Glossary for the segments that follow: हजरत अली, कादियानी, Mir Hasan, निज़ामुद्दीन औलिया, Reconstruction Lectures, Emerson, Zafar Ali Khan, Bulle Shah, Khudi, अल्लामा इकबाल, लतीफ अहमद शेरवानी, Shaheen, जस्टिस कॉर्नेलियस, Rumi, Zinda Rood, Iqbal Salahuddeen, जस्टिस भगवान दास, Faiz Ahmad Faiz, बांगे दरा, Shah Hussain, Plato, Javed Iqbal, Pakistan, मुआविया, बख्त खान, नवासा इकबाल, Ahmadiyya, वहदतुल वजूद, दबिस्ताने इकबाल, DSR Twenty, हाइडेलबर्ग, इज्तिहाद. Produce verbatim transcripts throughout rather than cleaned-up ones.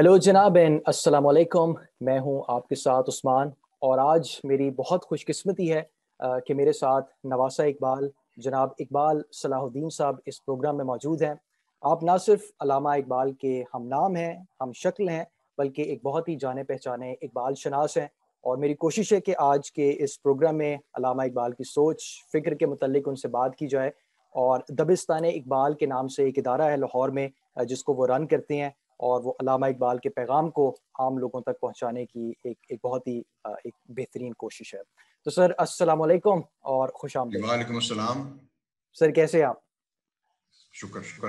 Hello जनाब and अस्सलाम वालेकुम। मैं हूं आपके साथ उस्मान और आज मेरी बहुत खुशकिस्मती है आ, कि मेरे साथ नवासा इकबाल जनाब इकबाल सलाहुद्दीन साहब इस प्रोग्राम में मौजूद हैं। आप ना सिर्फ अलामा इकबाल के हम नाम हैं, हम शक्ल हैं, बल्कि एक बहुत ही जाने पहचाने इकबाल शनास हैं और मेरी कोशिश है कि आज के इस प्रोग्राम में अलामा इकबाल की सोच फ़िक्र के मतलब उनसे बात की जाए। और दबिस्ताने इकबाल के नाम से एक इदारा है लाहौर में जिसको वो रन करते हैं और वो अल्लामा इकबाल के पैगाम को आम लोगों तक पहुंचाने की एक एक बहुत ही एक बेहतरीन कोशिश है। तो सर अस्सलाम वालेकुम और खुश आमदीद। वालेकुम अस्सलाम। सर कैसे हैं आप? शुक्र शुक्र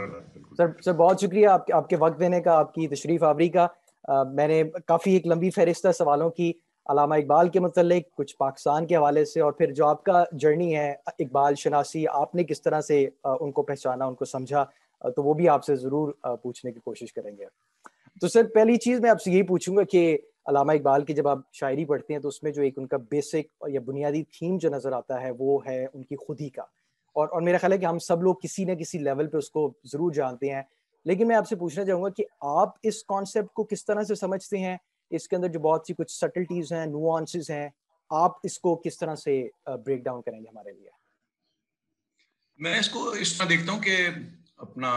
सर सर बहुत शुक्रिया आपके आपके वक्त देने का, आपकी तशरीफ आवरी का। आ, मैंने काफ़ी एक लंबी फहरिस्त सवालों की अल्लामा इकबाल के मतलब, कुछ पाकिस्तान के हवाले से और फिर जो आपका जर्नी है इकबाल शनासी, आपने किस तरह से उनको पहचाना, उनको समझा, तो वो भी आपसे ज़रूर पूछने की कोशिश करेंगे। तो सर पहली चीज़ मैं आपसे यही पूछूंगा कि अल्लामा इकबाल की जब आप शायरी पढ़ते हैं तो उसमें जो एक उनका बेसिक या बुनियादी थीम जो नज़र आता है वो है उनकी खुदी का, और और मेरा ख्याल है कि हम सब लोग किसी न किसी लेवल पे उसको ज़रूर जानते हैं। लेकिन मैं आपसे पूछना चाहूँगा कि आप इस कॉन्सेप्ट को किस तरह से समझते हैं, इसके अंदर जो बहुत सी कुछ सटल्टीज़ हैं, नुआंसेस हैं, आप इसको किस तरह से ब्रेक डाउन करेंगे हमारे लिए? मैं इसको इस तरह देखता हूँ कि अपना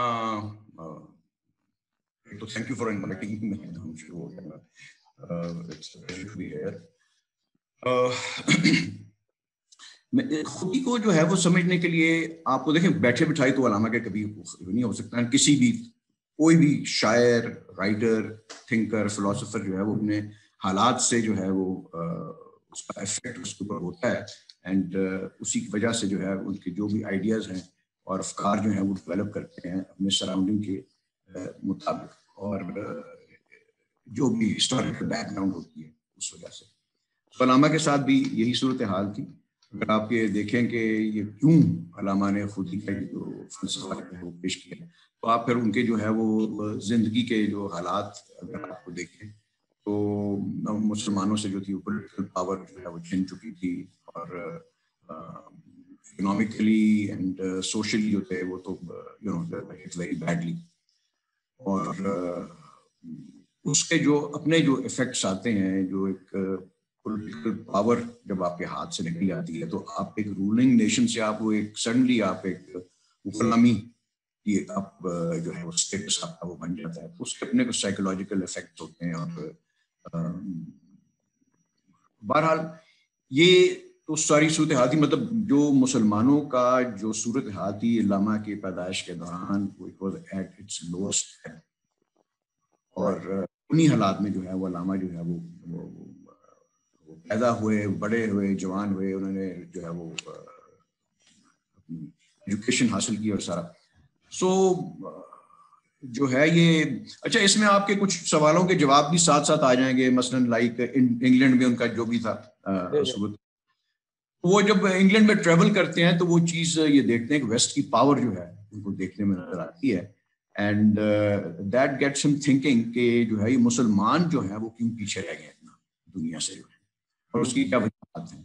तो thank you for inviting me. खुदी को जो है वो समझने के लिए आपको देखें बैठे बिठाई तो अलामा के कभी नहीं हो सकता। किसी भी कोई भी शायर, राइटर, थिंकर, फिलोसोफर जो है वो अपने हालात से जो है वो उसका इफेक्ट उसके ऊपर होता है एंड उसी की वजह से जो है उनके जो भी आइडियाज़ हैं और अफकार जो है वो डेवलप करते हैं अपने सराउंडिंग के मुताबिक और जो भी हिस्टोरिकल बैकग्राउंड होती है उस वजह से। तो अलामा के साथ भी यही सूरत हाल थी। अगर आप ये देखें कि ये क्यों अलामा ने खुदी का जो फलसफा है वो पेश किया, तो आप फिर उनके जो है वो जिंदगी के जो हालात अगर आपको देखें तो मुसलमानों से जो थी पोलिटिकल पावर जो है वो छिन चुकी थी और आ, इकोनॉमिकली एंड सोशली जो थे वो तो you know it's very badly. और uh, उसके जो अपने जो इफेक्ट्स आते हैं, जो एक पॉलिटिकल uh, पावर जब आपके हाथ से निकल जाती है तो आप एक रूलिंग नेशन से आप वो एक सडनली आप एक गुलामी ये आप uh, जो है वो स्टेटस आपका वो बन जाता है। तो उसके अपने कुछ साइकोलॉजिकल इफेक्ट्स होते हैं और uh, बहरहाल ये तो सारी सूरत हाल थी। मतलब जो मुसलमानों का जो सूरत हाल थी अल्लामा के पैदाइश के दौरान वो it was at its lowest और उन्हीं हालात में जो है वो अल्लामा जो है वो, वो, वो पैदा हुए, बड़े हुए, जवान हुए। उन्होंने जो है वो एजुकेशन हासिल की और सारा सो जो है ये। अच्छा, इसमें आपके कुछ सवालों के जवाब भी साथ साथ आ जाएंगे। मसलन लाइक इंग्लैंड में उनका जो भी था सूरत, वो जब इंग्लैंड में ट्रेवल करते हैं तो वो चीज़ ये देखते हैं कि वेस्ट की पावर जो है उनको देखने में नजर आती है and that gets him thinking के जो है ये मुसलमान जो है वो क्यों पीछे रह गए इतना दुनिया से जो है और उसकी क्या वजूहत हैं।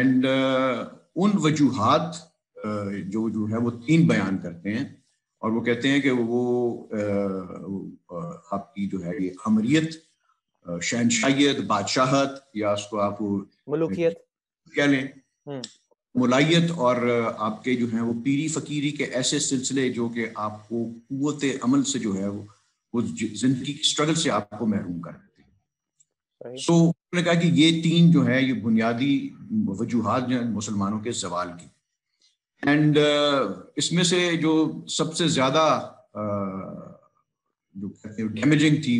एंड uh, उन वजूहत uh, जो जो है वो तीन बयान करते हैं और वो कहते हैं कि वो uh, आपकी जो है ये अमरियत, शहनशाहियत, बादशाहत या उसको आप मलूकियत कह लें, मुलायत और आपके जो है वो पीरी फकीरी के ऐसे सिलसिले जो कि आपको कुव्वत अमल से जो है वो वो जिंदगी की स्ट्रगल से आपको महरूम कर देते हैं। सो उन्होंने कहा कि ये तीन जो है ये बुनियादी वजूहात जो है मुसलमानों के जवाल की। एंड uh, इसमें से जो सबसे ज्यादा uh, जो कहते हैं डैमेजिंग थी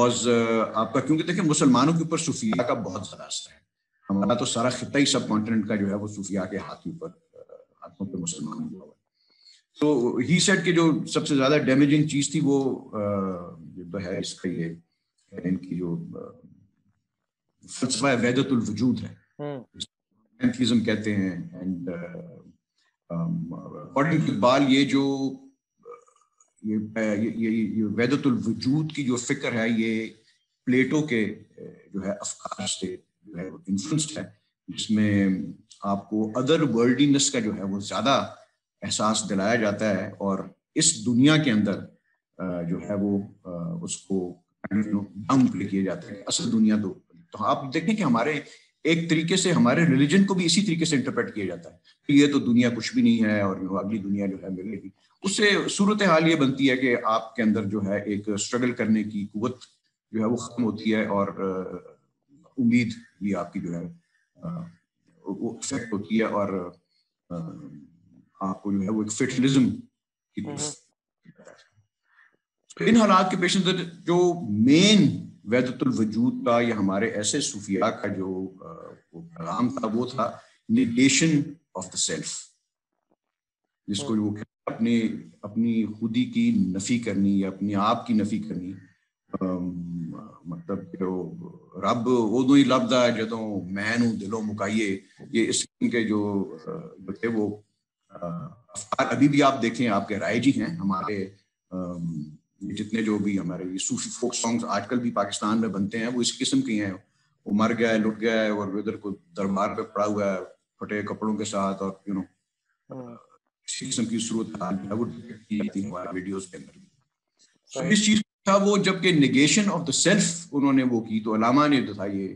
वॉज uh, आपका, क्योंकि देखिए मुसलमानों के ऊपर सूफिया का बहुत ज़्यादा असर है। हमारा तो सारा खिता ही सब कॉन्टिनेंट का जो है वो सूफिया के हाथ ऊपर हाथों पे मुसलमान हुआ हुआ है। तो ही सेट के जो सबसे ज्यादा डैमेजिंग चीज थी वो जो है इसका ये इनकी जो फलसफा वहदतुल वजूद है, एंथीज्म कहते हैं। एंड अकॉर्डिंग टू इकबाल ये जो ये ये ये वहदतुल वजूद की जो फिक्र है ये प्लेटो के जो है अफकार से इन्फ्लुएंस्ड है, जिसमें आपको अदर वर्ल्डीनेस का जो है वो ज्यादा एहसास दिलाया जाता है और इस दुनिया के अंदर जो है वो उसको डाउन प्ले किए जाते हैं, असल दुनिया दो। तो आप देखें कि हमारे एक तरीके से हमारे रिलीजन को भी इसी तरीके से इंटरप्रेट किया जाता है कि ये तो दुनिया कुछ भी नहीं है और अगली दुनिया जो है मिलेगी। उससे सूरत हाल ये बनती है कि आपके अंदर जो है एक स्ट्रगल करने की कुव्वत जो है वो खत्म होती है और उम्मीद भी आपकी जो है वो इफेक्ट होती है और आपको जो है वो एक फेटलिज्म की तरफ। इन हालात के पेश नजर जो मेन वैदतुल वजूद का या हमारे ऐसे सूफिया का जो पैगाम था वो था निगेशन ऑफ द सेल्फ, जिसको वो अपने अपनी खुदी की नफी करनी या अपने आप की नफी करनी। मतलब जो रब उदों ही लभदा है जदों मैन हूं दिलों मुकाइए, ये इसके जो थे वो अफकार अभी भी आप देखें आपके राय जी हैं। हमारे जितने जो भी हमारे ये सूफी फोक सॉन्ग्स आजकल भी पाकिस्तान में बनते हैं वो इस किस्म के हैं, वो मर गया है लुट गया है और इधर को दरबार पे पड़ा हुआ है फटे कपड़ों के साथ और यू नो इस किस्म की सूरत हाल है वो वीडियोस के अंदर भी। तो इस चीज था वो जबकि नेगेशन ऑफ द सेल्फ उन्होंने वो की। तो अलामा ने जो था ये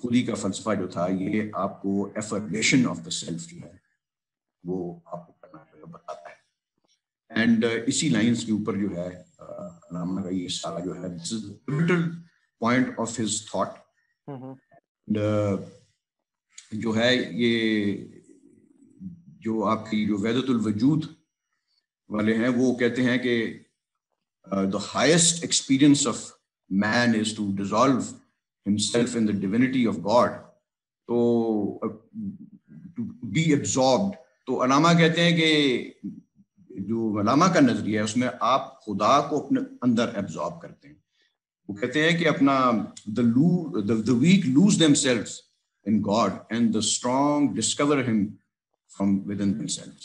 खुदी का फलसफा जो था ये आपको एफर्मेशन ऑफ द सेल्फ जो है वो आपको करना बताता है। एंड इसी लाइंस के ऊपर जो है अलामा का ये सारा जो है this is the pivotal point of his thought. जो है ये जो आपकी जो वैदतुल वजूद वाले हैं वो कहते हैं कि the highest experience of man is to dissolve himself in the divinity of God, तो टू बी एब्जॉर्ब्ड। तो अलामा कहते हैं कि जो अलामा का नजरिया है उसमें आप खुदा को अपने अंदर एब्जॉर्ब करते हैं। वो कहते हैं कि अपना द लू the weak lose themselves in God and the strong discover him from within themselves.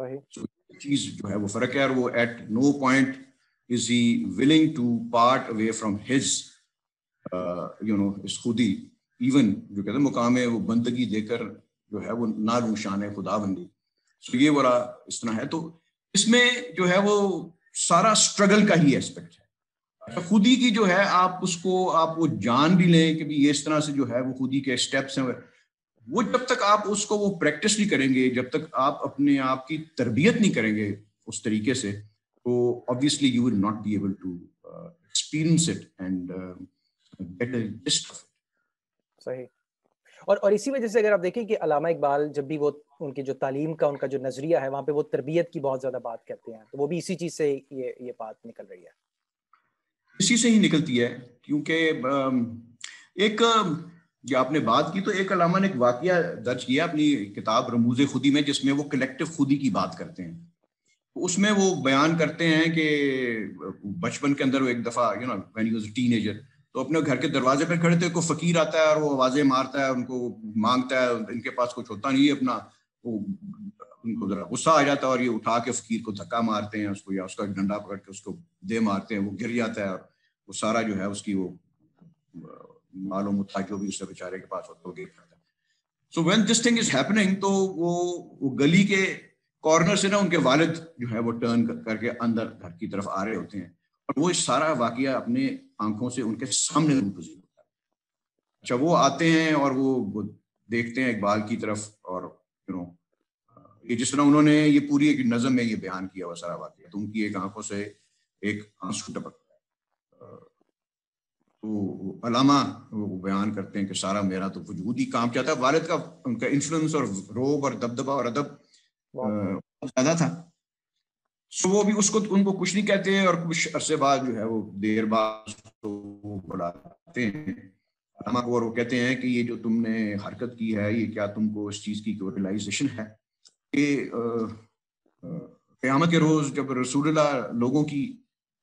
सही तो चीज जो है वो फर्क है। और वो at no point is he willing to part away from his you know इस खुदी, इवन जो कहते हैं मुकाम वो बंदगी देकर जो है वो ना रूशान खुदा बंदी। तो ये वाला इस तरह है। तो इसमें जो है वो सारा स्ट्रगल का ही एस्पेक्ट है। खुदी की जो है आप उसको आप वो जान भी लें कि भी ये इस तरह से जो है वो खुदी के स्टेप्स हैं, वो जब तक आप उसको वो प्रैक्टिस नहीं करेंगे, जब तक आप अपने आप की तरबियत नहीं करेंगे उस तरीके से, तो obviously you will not be able to experience it and get a taste of it. सही। और और इसी वजह से अगर आप देखें कि अलामा इकबाल जब भी वो उनकी जो तालीम का उनका जो नजरिया है वहाँ पे वो तरबियत की बहुत ज्यादा बात करते हैं, तो वो भी इसी चीज से ये ये बात निकल रही है, इसी से ही निकलती है। क्योंकि एक जो आपने बात की तो एक अलामा ने एक वाकया दर्ज किया अपनी किताब रमूज़े खुदी में, जिसमें वो कलेक्टिव खुदी की बात करते हैं। उसमें वो बयान करते हैं कि बचपन के अंदर वो एक दफा you know when he was a teenager तो अपने घर के दरवाजे पर खड़े थे, कोई फकीर आता है और वो आवाजें मारता है, उनको मांगता है, इनके पास कुछ होता नहीं है अपना, वो उनको जरा गुस्सा आ जाता है और ये उठा के फकीर को धक्का मारते हैं उसको, या उसका डंडा पकड़ के उसको दे मारते हैं, वो गिर जाता है और वो सारा जो है उसकी वो मालूम था जो भी उससे बेचारे के पास होता है वो गिर जाता है। So when this thing is happening तो वो वो गली के कॉर्नर से ना उनके वालिद जो है वो टर्न करके अंदर घर की तरफ आ रहे होते हैं और वो सारा वाकया अपने आंखों से उनके सामने गुजर होता है। अच्छा वो आते हैं और वो, वो देखते हैं इकबाल की तरफ और यू नो ये जिस तरह उन्होंने ये पूरी एक नज़म में ये बयान किया हुआ सारा वाकया, तो उनकी एक आंखों से एक आंसू टपकता है। तो अलामा वो बयान करते हैं कि सारा मेरा तो वजूद ही कांप जाता है। वालिद का उनका इन्फ्लुएंस और रोब और दबदबा और अदब ज्यादा था। So, वो भी उसको उनको कुछ नहीं कहते हैं और कुछ अरसे बाद जो है वो देर बाद तो वो बुलाते हैं अलामा को और वो कहते हैं कि ये जो तुमने हरकत की है ये क्या तुमको इस चीज़ की कोई रियलाइजेशन है कि क़यामत के रोज़ जब रसूलुल्लाह लोगों की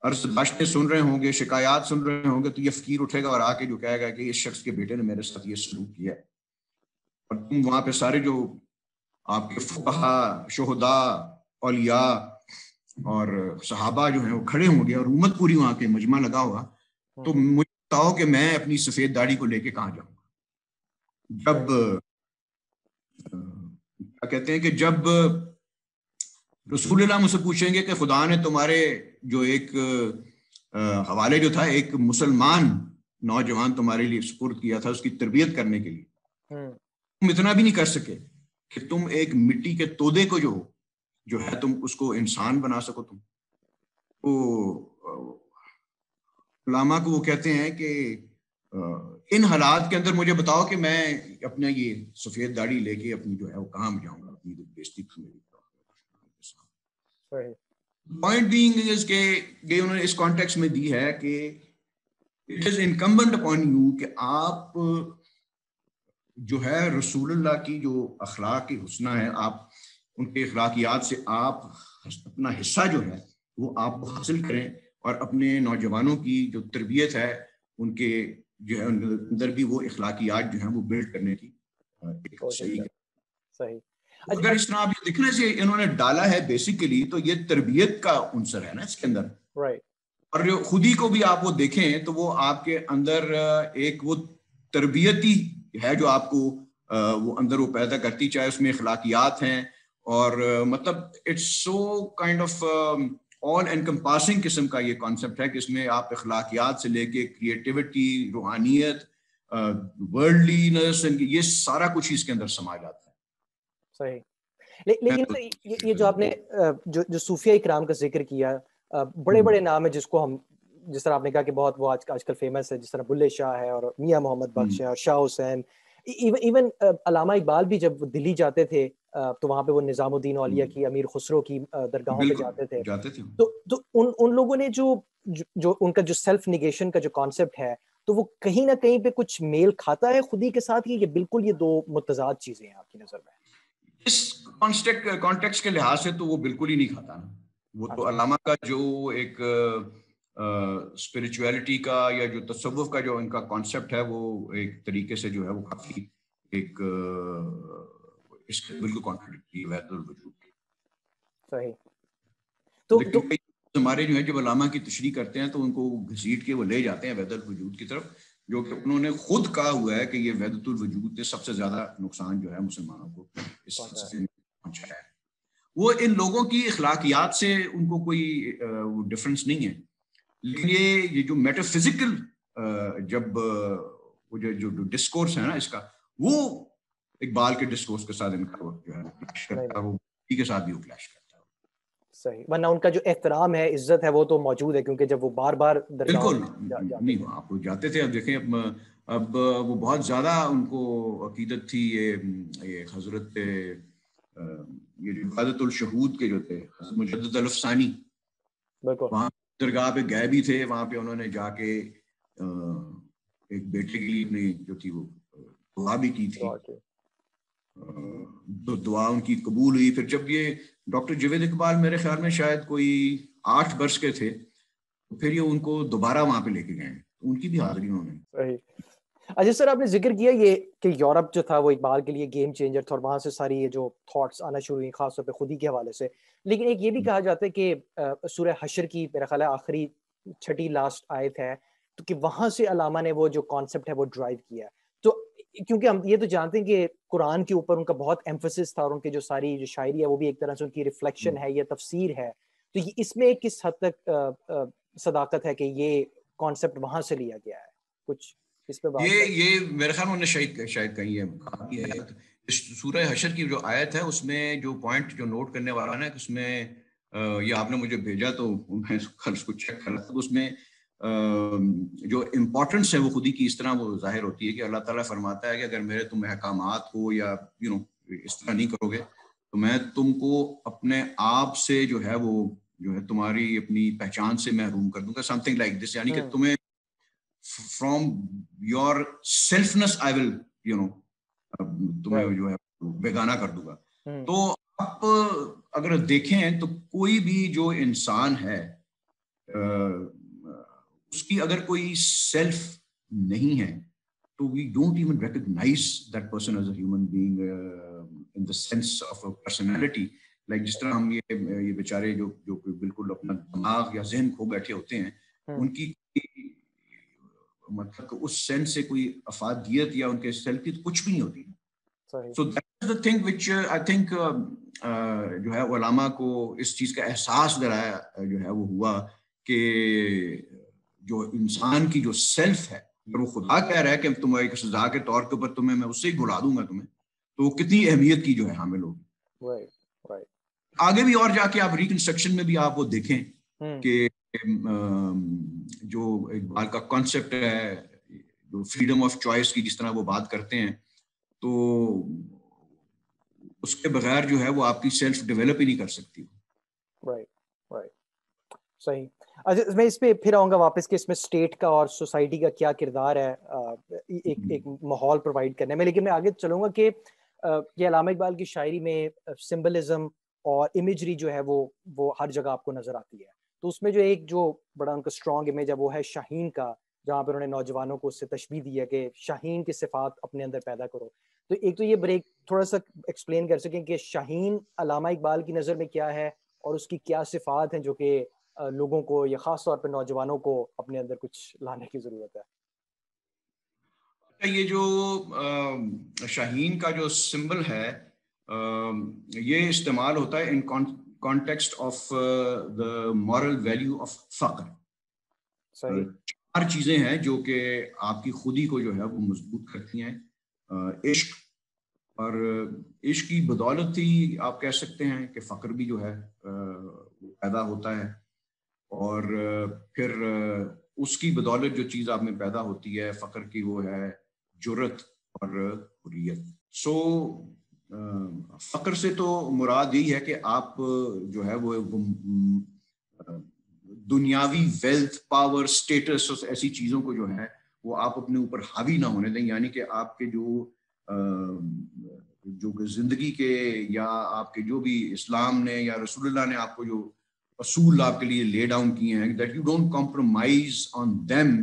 अर्ज़ बातें सुन रहे होंगे, शिकायत सुन रहे होंगे, तो ये फ़कीर उठेगा और आके जो कहेगा कि इस शख्स के बेटे ने मेरे साथ ये सलूक किया और तुम वहाँ पे सारे जो आपके फुक़हा शुहदा औलिया और सहाबा जो है वो खड़े होंगे और उम्मत पूरी वहां के मजमा लगा हुआ, तो मुझे बताओ कि मैं अपनी सफेद दाढ़ी को लेके कहाँ जाऊंगा। जब क्या कहते हैं कि जब रसूलुल्लाह मुझसे पूछेंगे कि खुदा ने तुम्हारे जो एक हवाले जो था, एक मुसलमान नौजवान तुम्हारे लिए सुपुर्द किया था उसकी तरबियत करने के लिए, तुम इतना भी नहीं कर सके कि तुम एक मिट्टी के तोदे को जो जो है तुम उसको इंसान बना सको। तुम तो उलामा को वो कहते हैं कि इन हालात के अंदर मुझे बताओ कि मैं अपना ये सफेद दाढ़ी लेके अपनी जो है वो कहाँ जाऊंगा, अपनी बेइज्जती मेरी। पॉइंट बीइंग इज के ये उन्होंने इस कॉन्टेक्स्ट में दी है कि it is incumbent upon you कि आप जो है रसूलुल्लाह की जो अखलाक की हुस्ना है, आप उनके अखलाकियात से आप अपना हिस्सा जो है वो आप हासिल करें और अपने नौजवानों की जो तरबियत है उनके जो है उनके अंदर भी वो अखलाकियात जो है वो बिल्ड करने की एक सही सही अगर इस तरह आप ये दिखने से इन्होंने डाला है बेसिकली, तो ये तरबियत का अंसर है ना इसके अंदर, राइट। और जो खुदी को भी आप वो देखें तो वो आपके अंदर एक वो तरबियती है जो आपको वो अंदर वो पैदा करती, चाहे उसमें अखलाकियात हैं और मतलब it's so kind of all encompassing किस्म का ये कॉन्सेप्ट है कि इसमें आप अखलाकियात से लेके क्रिएटिविटी, रूहानियत, वर्ल्डलीनेस, ये सारा कुछ इसके अंदर समा जाता है। सही। ले, लेकिन तो, ये, ये जो आपने जो जो सूफिया इकराम का जिक्र किया, बड़े बड़े नाम है जिसको हम, जिस तरह आपने कहा कि बहुत वो आज आजकल फेमस है, जिस तरह बुल्ले शाह है और मियाँ मोहम्मद बख्श है और शाह हुसैन, इवन इवन अलामा इकबाल भी जब दिल्ली जाते थे तो वहाँ पे वो निज़ामुद्दीन औलिया की, अमीर खुसरो की दरगाहों पे जाते थे, जाते थे। तो तो उन उन लोगों ने जो जो उनका जो सेल्फ निगेशन का जो कॉन्सेप्ट है, तो वो कहीं ना कहीं पे कुछ मेल खाता है खुदी के साथ ही। ये बिल्कुल ये दो मुतजाद चीजें हैं आपकी नजर में इस कॉन्टेक्स्ट के लिहाज से? तो वो बिल्कुल ही नहीं खाता ना। वो तो अलामा का जो एक स्पिरिचुअलिटी uh, का या जो तसव्वुफ का जो इनका कॉन्सेप्ट है वो एक तरीके से जो है वो काफी एक uh, इसके बिल्कुल कॉन्ट्रडिक्टिव है तो वजूद के। सही। तो हमारे जो है जब अलामा की तशरीह करते हैं तो उनको घसीट के वो ले जाते हैं वैदुल वजूद की तरफ, जो कि उन्होंने खुद कहा हुआ है कि ये वैदुल वजूद ने सबसे ज्यादा नुकसान जो है मुसलमानों को इस पहुंचाया है। वो इन लोगों की अखलाकियात से उनको कोई डिफरेंस नहीं है, लेकिन ये ये जो मेटाफिजिकल जब वो जो जो डिस्कोर्स है ना इसका, वो इकबाल के डिस्कोर्स के साथ इनका जो है क्लैश करता है, वो के साथ भी वो क्लैश करता है। सही। वरना उनका जो एहतराम है, इज्जत है, वो तो मौजूद है, क्योंकि जब वो बार बार बिल्कुल जा, नहीं आप लोग जाते थे। अब देखें अब, अब वो बहुत ज्यादा उनको अकीदत थी ये ये हजरत ये इबादतुल शहूद के जो थे मुजद्दद अल-अफ़सानी, बिल्कुल दरगाह पे गए भी थे, वहां पे उन्होंने जाके एक बेटे के लिए अपनी जो थी वो दुआ भी की थी, तो दुआ उनकी कबूल हुई। फिर जब ये डॉक्टर जावेद इकबाल मेरे ख्याल में शायद कोई आठ वर्ष के थे, तो फिर ये उनको दोबारा वहां पे लेके गए, उनकी भी हाजिरी उन्होंने। अच्छा सर, आपने जिक्र किया ये कि यूरोप जो था वो इकबाल के लिए गेम चेंजर था और वहाँ से सारी ये जो थॉट्स आना शुरू हुई खासतौर पे खुदी के हवाले से, लेकिन एक ये भी कहा जाता है कि सूरह हशर की मेरा ख्याल है आखिरी छठी लास्ट आयत है, तो कि वहाँ से अलामा ने वो जो कॉन्सेप्ट है वो ड्राइव किया। तो क्योंकि हम ये तो जानते हैं कि कुरान के ऊपर उनका बहुत एम्फसिस था और उनकी जो सारी जो शायरी है वो भी एक तरह से उनकी रिफ्लेक्शन है या तफसीर है, तो ये इसमें किस हद तक सदाकत है कि ये कॉन्सेप्ट वहाँ से लिया गया है? कुछ इस पे बात ये ये मेरे ख्याल में शायद शायद कहीं है इस सूरह हशर की जो आयत है उसमें जो पॉइंट जो नोट करने वाला ना, उसमें ये आपने मुझे भेजा तो मैं कल उसको चेक कर रहा था, उसमें जो इम्पोर्टेंस है वो खुदी की इस तरह वो जाहिर होती है कि अल्लाह ताला फरमाता है कि अगर मेरे तुम अहकामात को या यू नो इस तरह नहीं करोगे तो मैं तुमको अपने आप से जो है वो जो है तुम्हारी अपनी पहचान से महरूम कर दूंगा, समथिंग लाइक दिस, यानी कि तुम्हें From your selfness, I will, you know, तुम्हें जो है बेगाना कर दूंगा। तो आप अगर देखें तो कोई भी जो इंसान है उसकी अगर कोई सेल्फ नहीं है तो we don't even recognize that person as a human being uh, in the sense of a personality. Like जिस तरह हम ये ये बेचारे जो जो बिल्कुल अपना दिमाग या जहन खो बैठे होते हैं, उनकी मतलब उस सेंस से कोई अफादियत या उनके सेल्फ की कुछ भी नहीं होती। So that is the thing which I think जो है उलेमा को इस चीज का एहसास दिलाया जो है वो हुआ कि जो इंसान की जो सेल्फ है, अगर वो खुदा कह रहा है कि तुम एक सजा के तौर के ऊपर तुम्हें मैं उससे ही घुला दूंगा तुम्हें, तो वो कितनी अहमियत की जो है हामिल होगी। right, right. आगे भी और जाके आप रिकंस्ट्रक्शन में भी आप वो देखें कि जो इकबाल का कॉन्सेप्ट है जो फ्रीडम ऑफ चॉइस की जिस तरह वो बात करते हैं, तो उसके बगैर जो है वो आपकी सेल्फ डेवलप ही नहीं कर सकती। राइट राइट सही। अच्छा, मैं इस पे फिर आऊँगा वापस कि इसमें स्टेट का और सोसाइटी का क्या किरदार है एक एक माहौल प्रोवाइड करने में, लेकिन मैं आगे चलूँगा कि ये अल्लामा इकबाल की शायरी में सिम्बलिज्म और इमेजरी जो है वो वो हर जगह आपको नजर आती है। तो उसमें जो एक जो बड़ा उनका स्ट्रॉन्ग इमेज है वो है शाहीन का, जहाँ पर उन्होंने नौजवानों को उससे तशबीह दी है कि शाहीन की सिफात अपने अंदर पैदा करो। तो एक तो ये ब्रेक थोड़ा सा एक्सप्लेन कर सकें कि शाहीन अल्लामा इकबाल की नज़र में क्या है और उसकी क्या सिफात हैं जो कि लोगों को या ख़ास तौर पर नौजवानों को अपने अंदर कुछ लाने की ज़रूरत है। ये जो शाहीन का जो सिंबल है ये इस्तेमाल होता है in context of the moral value of फ़क़्र। चार चीज़ें हैं जो कि आपकी खुदी को जो है वो मजबूत करती हैं, इश्क, और इश्क की बदौलत ही आप कह सकते हैं कि फ़क़्र भी जो है पैदा होता है, और फिर उसकी बदौलत जो चीज़ आप में पैदा होती है फ़क़्र की वो है जुर्रत और हुर्रियत। सो फ़क़्र से तो मुराद यही है कि आप जो है वो, वो दुनियावी वेल्थ, पावर, स्टेटस और ऐसी चीज़ों को जो है वो आप अपने ऊपर हावी ना होने दें, यानी कि आपके जो जो ज़िंदगी के या आपके जो भी इस्लाम ने या रसूलुल्लाह ने आपको जो असूल आपके लिए ले डाउन किए हैं, that you don't compromise on them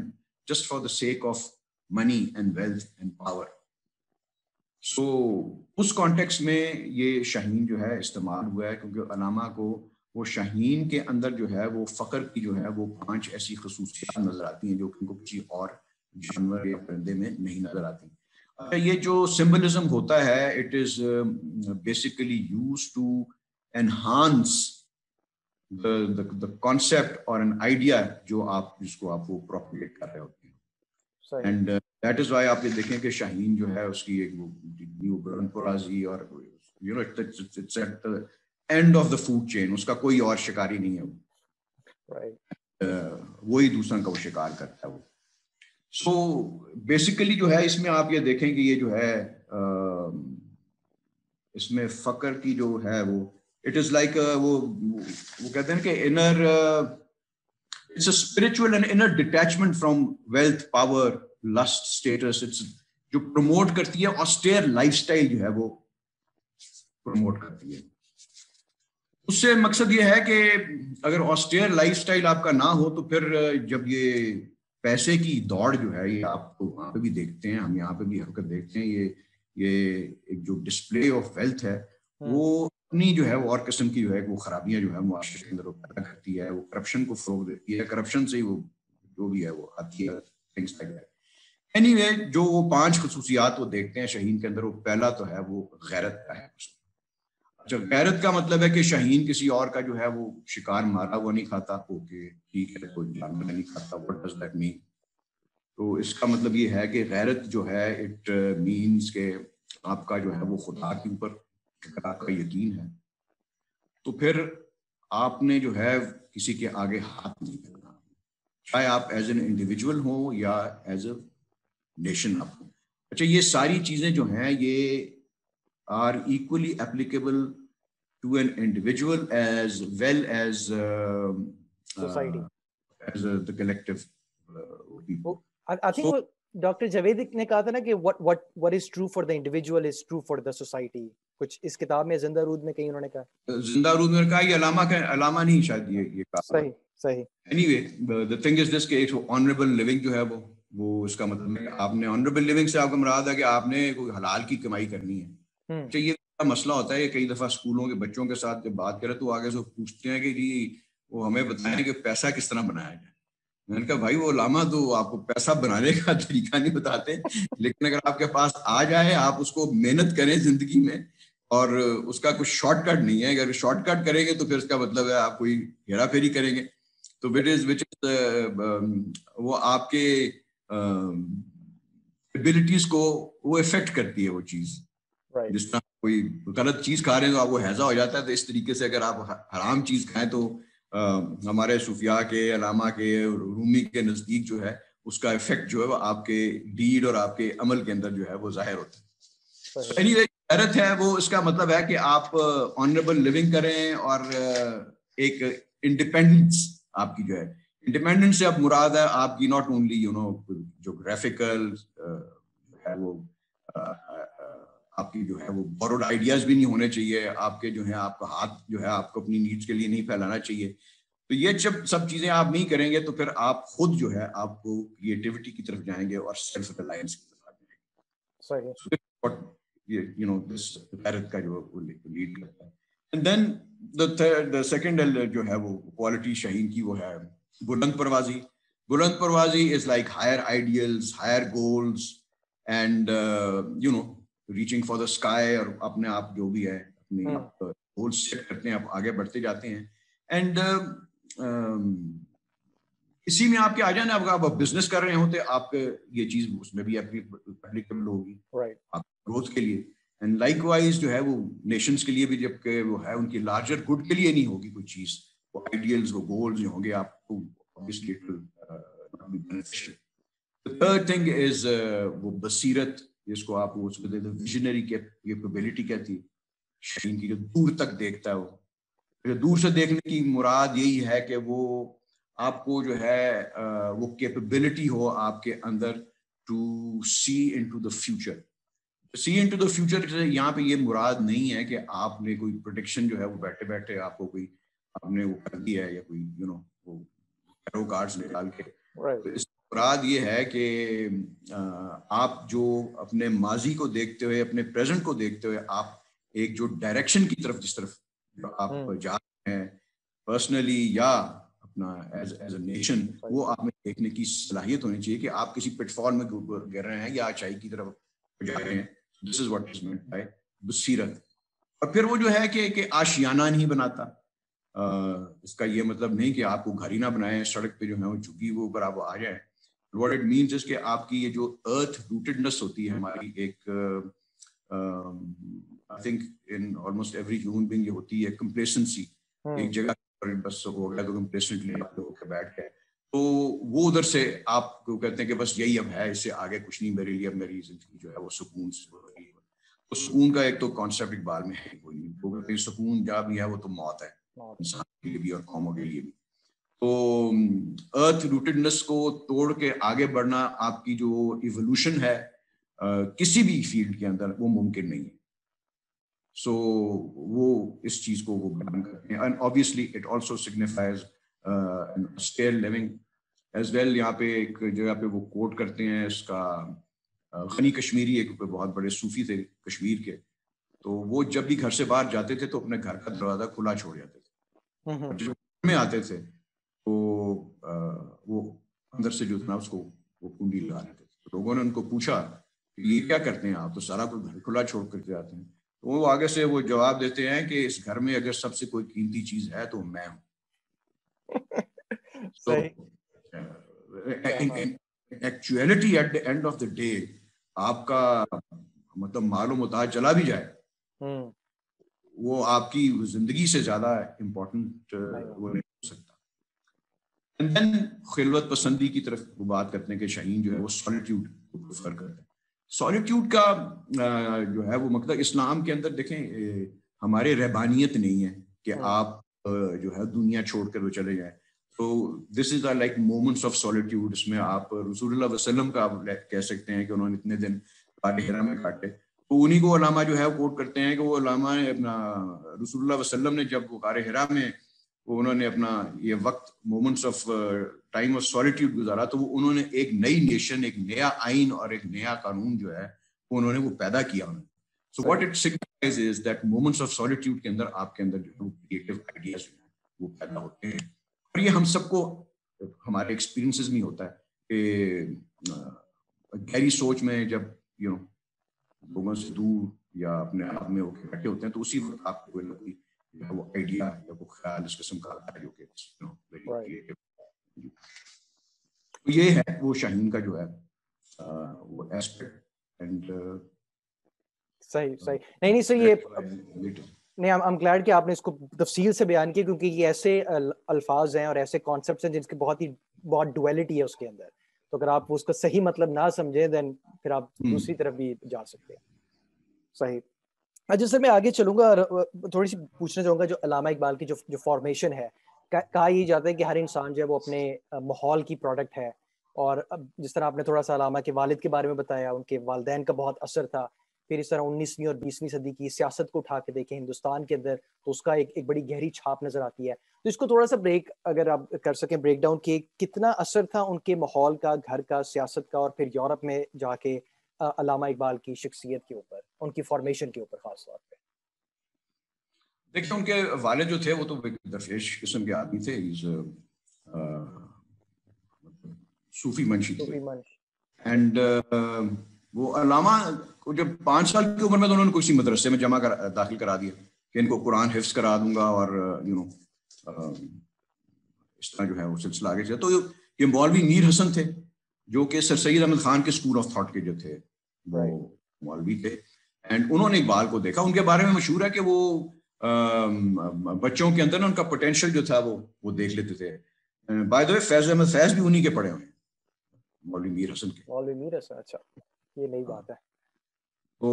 just for the sake of money and wealth and power. So उस कॉन्टेक्स्ट में ये शाहीन जो है इस्तेमाल हुआ है, क्योंकि अल्लामा को वो शाहीन के अंदर जो है वो फ़क़्र की जो है वो पांच ऐसी खसूसियात नज़र आती हैं जो कि उनको किसी और जानवर या परिंदे में नहीं नज़र आती। अच्छा, ये जो सिम्बलिज्म होता है it is basically use to enhance the concept और एन आइडिया जो आप जिसको आप वो प्रोपगेट कर रहे होते हैं, एंड दैट इज़ वाई आप ये देखें कि शाहीन जो है उसकी एक वो न्यू ब्रनपोराजी और you know it's end of the food chain, उसका कोई और शिकारी नहीं है वो, right. uh, वो ही दूसरा का वो शिकार करता है वो। सो so, बेसिकली जो है इसमें आप ये देखें कि ये जो है uh, इसमें फ़क़्र की जो है वो इट इज़ लाइक वो वो कहते हैं कि inner it's a spiritual and inner detachment from wealth, power, lust, status. It's जो प्रमोट करती है ऑस्टेयर लाइफस्टाइल जो है वो प्रमोट करती है। उससे मकसद ये है कि अगर ऑस्टेयर लाइफस्टाइल आपका ना हो तो फिर जब ये पैसे की दौड़ जो है ये आपको वहाँ पे भी देखते हैं, हम यहाँ पे भी हरकत देखते हैं, ये ये एक जो डिस्प्ले ऑफ वेल्थ है वो अपनी जो है वो और किस्म की जो है वो खराबियाँ जो है मुआशरे के अंदर वो पैदा करती है, वो करप्शन को फरोग देती है, करप्शन से ही वो जो भी है वो आती है। एनी वे anyway, जो वो पाँच खसूसियात वो देखते हैं शाहीन के अंदर, वो पहला तो है वो गैरत का है। अच्छा, गैरत का मतलब है कि शाहीन किसी और का जो है वो शिकार मारा हुआ नहीं खाता, ओके ठीक है कोई जानवर नहीं खाता, व्हाट डज दैट मीन? तो इसका मतलब ये है कि गैरत जो है इट मीन्स के आपका जो है वो खुदा के ऊपर आपका यकीन है, तो फिर आपने जो है किसी के आगे हाथ नहीं करना, चाहे आप एज एन इंडिविजुअल हो या एज ए नेशन आप हो। अच्छा, ये सारी चीज़ें जो हैं ये are equally applicable to an individual as well as uh, society, uh, as uh, the collective uh, people. I, I think so, Doctor Javed ne kaha tha na ki what what what is true for the individual is true for the society. Kuch is kitab mein Zinda Rood mein kahin unhone kaha, Zinda Rood mein kaha ye alama ka alama nahi shayad ye ye kaha sahi sahi. Anyway, the, the thing is this ki ek honorable living jo hai wo wo iska matlab hai aapne honorable living se aapka murad hai ki aapne koi halal ki kamai karni hai। ये मसला होता है कई दफा स्कूलों के बच्चों के साथ जब बात करें तो आगे से पूछते हैं कि जी वो हमें बताएं कि पैसा किस तरह बनाया जाए। मैंने कहा भाई वो अल्लामा तो आपको पैसा बनाने का तरीका नहीं बताते, लेकिन अगर आपके पास आ जाए आप उसको मेहनत करें जिंदगी में, और उसका कुछ शॉर्टकट नहीं है। अगर शॉर्टकट करेंगे तो फिर उसका मतलब है आप कोई हेरा फेरी करेंगे। तो विच इज विच इज वो आपके एबिलिटीज uh, को वो इफेक्ट करती है वो चीज़ right. जिस तरह कोई गलत चीज़ खा रहे हैं तो आपको हैजा हो जाता है, तो इस तरीके से अगर आप हराम चीज़ खाएं तो uh, हमारे सूफिया के, अलामा के, रूमी के नज़दीक जो है उसका इफेक्ट जो है वो आपके डीड और आपके अमल के अंदर जो है वो जाहिर होता है। right. so, anyway, गैरत है वो, इसका मतलब है कि आप ऑनरेबल uh, लिविंग करें और uh, एक इंडिपेंडेंस आपकी जो है, इंडिपेंडेंस से अब मुराद है आपकी not only you know geographical है वो uh, uh, आपकी जो है वो बोरोड आइडियाज भी नहीं होने चाहिए आपके, जो है आपका हाथ जो है आपको अपनी नीड्स के लिए नहीं फैलाना चाहिए। तो ये जब सब चीजें आप नहीं करेंगे तो फिर आप खुद जो है आपको क्रिएटिविटी की तरफ जाएंगे और सेल्फ रिलायंस की तरफ जाएंगे। सही है। you know this bharat ka jo lead karta hai, and then the third, the second jo hai wo quality shaheen ki wo hai buland parwazi. Buland parwazi is like higher ideals, higher goals, and uh, you know reaching for the sky, aur apne aap jo bhi hai apne hmm. goals set karte hain, aap aage badhte jate hain, and uh, um, इसी में आपके आ जाना। अगर आप business कर रहे होते आपके ये चीज उसमें भी आपकी एप्लीकेबल होगी right. आप ग्रोथ के लिए, एंड लाइकवाइज जो है वो नेशंस के लिए भी, जबकि वो है उनकी लार्जर गुड के लिए नहीं होगी कोई चीज, वो आइडियल्स वो गोल्स जो होंगे आपको obviously it will not be beneficial. The third thing is वो बसीरत, जिसको आप उसको देते हैं विजनरी कैपेबिलिटी कहती है, शहीन की जो दूर तक देखता है वो। दूर से देखने की मुराद यही है कि वो आपको जो है वो कैपेबिलिटी हो आपके अंदर to see into the future. See into the future से यहाँ पे ये मुराद नहीं है कि आपने कोई प्रोडिक्शन जो है वो बैठे बैठे आपको कोई आपने वो कर दिया है या कोई यू नो वो टैरो कार्ड्स निकाल के right. तो इस मुराद ये है कि आप जो अपने माजी को देखते हुए, अपने प्रेजेंट को देखते हुए, आप एक जो डायरेक्शन की तरफ जिस तरफ जो आप hmm. जा रहे हैं पर्सनली या As, as a nation, वो आप में देखने की सलाहियत होनी चाहिए कि आप किसी प्लेटफॉर्म में गिर रहे हैं या अच्छाई की तरफ जा रहे हैं। This is what is meant by बसीरत। और फिर वो जो है कि कि आशियाना नहीं बनाता। uh, इसका ये मतलब नहीं कि आपको घर ही ना बनाए, सड़क पे जो है वो झुकी वो ऊपर आप आ जाए। What it means is कि आपकी ये जो अर्थ रूटेडनेस होती है हमारी, एक I think in almost every human being ये होती है कंप्लेसेंसी, एक जगह बस हो गया तो कंप्लेसेंटली होकर बैठ गए, तो वो उधर से आप कहते हैं कि बस यही अब है, इससे आगे कुछ नहीं मेरे लिए, अब मेरी जिंदगी जो है वो सुकून से हो रही है। तो सुकून का एक तो कॉन्सेप्ट इकबाल में है कोई नहीं, वो कहते हैं सुकून जहाँ भी है वो तो मौत है इंसान के लिए भी और कौमों के लिए भी। तो अर्थ रूटेडनेस को तोड़ के आगे बढ़ना आपकी जो इवोल्यूशन है किसी भी फील्ड के अंदर वो मुमकिन नहीं है। So, वो इस चीज को वो बैन करते हैं, and obviously it also signifies an austere living as well. यहाँ पे एक जगह पे वो कोट करते हैं इसका, खन्ना कश्मीरी एक बहुत बड़े सूफी थे कश्मीर के, तो वो जब भी घर से बाहर जाते थे तो अपने घर का दरवाजा खुला छोड़ जाते थे, mm-hmm. जब घर में आते थे तो आ, वो अंदर से जो था उसको वो कुंडी लगा देते थे। लोगों ने उनको पूछा ये क्या करते हैं आप, तो सारा कुछ घर खुला छोड़ करके आते हैं, तो वो आगे से वो जवाब देते हैं कि इस घर में अगर सबसे कोई कीमती चीज है तो मैं हूं। so, actuality at the end of the day आपका मतलब मालो मुताज चला भी जाए hmm. वो आपकी जिंदगी से ज्यादा इम्पोर्टेंट वो नहीं हो सकता। एंड देन खिलवत पसंदी की तरफ वो बात करते हैं कि शाहीन जो है वो सॉलिट्यूड को प्रेफर करते हैं। सॉलिट्यूड का जो है वो मतलब इस्लाम के अंदर देखें हमारे रहबानियत नहीं है कि आप जो है दुनिया छोड़कर वो चले जाएं, तो this is like moments of solitude. इसमें आप रसूलुल्लाह वसल्लम का आप कह सकते हैं कि उन्होंने इतने दिन वाले हिरा में काटे, तो उन्हीं को अलामा जो है वो कोट करते हैं कि वो अलामा ने अपना रसूलुल्लाह वसल्लम ने जब वो वाले हिरा में वो उन्होंने अपना ये वक्त moments of time of solitude गुजारा, तो वो उन्होंने एक नई नेशन, एक नया आइन और एक नया कानून जो है उन्होंने वो पैदा किया। So what it signifies is that moments of solitude के अंदर आपके अंदर जो है क्रिएटिव आइडियाज वो पैदा होते हैं। और ये हम सबको हमारे एक्सपीरियंसेस में होता है कि गहरी सोच में जब यू नो लोगों से दूर या अपने आप में होकर बैठे होते हैं तो उसी वक्त आपको वो आइडिया या वो ख्याल इस किस्म का आता है जो कि तो ये है वो शाहीन का जो है वो एस्पेक्ट एंड सही सही नहीं नहीं सो ये नहीं आई एम ग्लैड कि आपने इसको तफसील से बयान किया क्योंकि ये ऐसे अल्फाज हैं और ऐसे कॉन्सेप्ट्स हैं जिनकी बहुत ही बहुत डुअलिटी है उसके अंदर, तो अगर आप उसका सही मतलब ना समझें देन फिर आप दूसरी तरफ भी जा सकते हैं। सही अच्छा सर, मैं आगे चलूंगा और थोड़ी सी पूछना चाहूँगा जो अल्लामा इकबाल की जो जो फॉर्मेशन है, कहा यही जाता है कि हर इंसान जो है वो अपने माहौल की प्रोडक्ट है और जिस तरह आपने थोड़ा सा अल्लामा के वालिद के बारे में बताया, उनके वालिदैन का बहुत असर था। फिर इस तरह उन्नीसवीं और बीसवीं सदी की सियासत को उठा के देखें हिंदुस्तान के अंदर तो उसका एक एक बड़ी गहरी छाप नजर आती है। तो इसको थोड़ा सा ब्रेक अगर आप कर सकें, ब्रेक डाउन कि कितना असर था उनके माहौल का, घर का, सियासत का और फिर यूरोप में जाके अल्लामा इकबाल की शख्सियत के ऊपर, उनकी फॉर्मेशन के ऊपर खास तौर पे। देखिए उनके वाले जो थे वो तो दरपेश किस्म के आदमी थे, इस, आ, सूफी मंशी थे एंड वो अल्लामा को जब पाँच साल की उम्र में तो उन्होंने किसी मदरसे में जमा कर दाखिल करा दिया कि इनको कुरान हिफ्स करा दूंगा और यू नो इस तरह जो है वो सिलसिला आगे चला। तो ये मौलवी मीर हसन थे जो कि सर सैयद अहमद खान के स्कूल ऑफ थॉट के जो थे वो मौलवी थे एंड उन्होंने इकबाल को देखा। उनके बारे में मशहूर है कि वो आ, बच्चों के अंदर ना उनका पोटेंशियल जो था वो वो देख लेते थे। By the way Faiz Ahmad Faiz भी उन्हीं के पढ़े हुए हैं, मौलवी मीर हसन के। मौलवी मीर हसन, अच्छा ये नई बात है। तो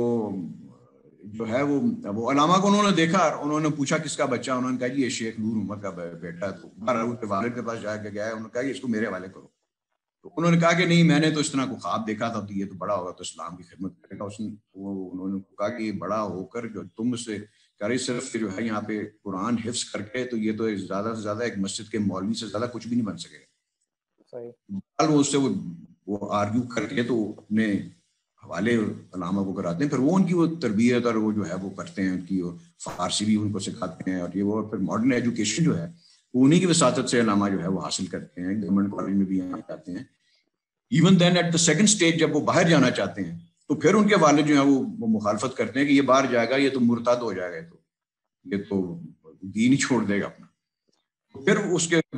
जो है वो वो अल्लामा को उन्होंने देखा, उन्होंने पूछा किसका बच्चा, उन्होंने कहा ये शेख नूर मोहम्मद का बेटा। तो बार उनके वालिद के पास जाके गया है, उन्होंने कहा इसको मेरे हवाले करो। तो उन्होंने कहा कि नहीं मैंने तो इस तरह को ख्वाब देखा था, तो ये तो बड़ा होगा तो इस्लाम की खिदमत करेगा। उसने वो उन्होंने कहा कि बड़ा होकर जो तुम से करे सिर्फ जो है यहाँ पे कुरान हिफ्स करके, तो ये तो ज्यादा से ज्यादा एक मस्जिद के मौलवी से ज्यादा कुछ भी नहीं बन सकेगा। वो उससे वो वो आर्ग्यू करके तो अपने हवाले अल्लामा को कराते हैं, फिर वो उनकी वो तरबियत और वो जो है वो करते हैं उनकी, और फारसी भी उनको सिखाते हैं और ये वो, और फिर मॉडर्न एजुकेशन जो है उन्हीं की वसातत से अल्लामा जो है वो हासिल करते हैं। गवर्नमेंट कॉलेज में भी यहाँ जाते हैं। Even then at the second stage जब वो बाहर जाना चाहते हैं तो फिर उनके वाले जो है वो, वो मुखालफत करते हैं कि ये बाहर जाएगा, ये तो मुर्ताद हो जाएगा, तो ये तो दीन ही छोड़ देगा अपना। तो फिर उसके at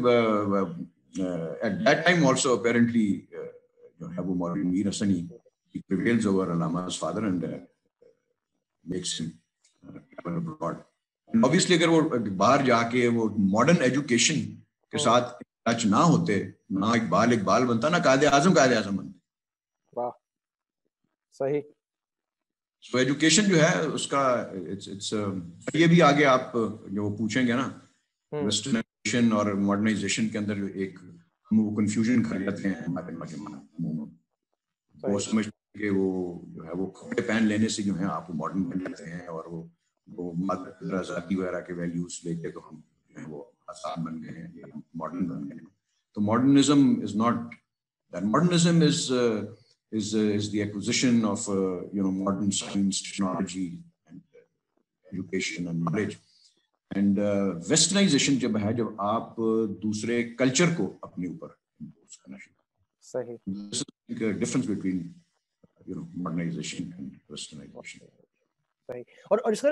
that time also apparently जो है वो मौलवी मीर हसन ही he prevails over Allama's father and uh, makes him uh, travel abroad. And obviously अगर वो बाहर जाके वो modern education के साथ टच ना होते, ना इकबाल इकबाल बनता, ना कायदे आजम कायदे आजम बनते। वाह सही। सो so, एजुकेशन जो है उसका it's, it's, uh, ये भी आगे आप जो पूछेंगे ना वेस्टर्नाइजेशन और मॉडर्नाइजेशन के अंदर एक हम वो कन्फ्यूजन कर लेते हैं हमारे वो समझ कि वो जो है वो कपड़े पहन लेने से जो है आप वो मॉडर्न बन जाते हैं और वो वो मात्र आज़ादी वगैरह के वैल्यूज लेके तो हम जो है वो आसान बन गए हैं, मॉडर्न बन गए। तो modernism is not that. Modernism is is is the acquisition of you know modern science, technology and education and knowledge. And westernization जब है, जब आप दूसरे कल्चर को अपने ऊपर इंपोज करना शुरू। सही difference between you know modernization and westernization. सही। और और इसका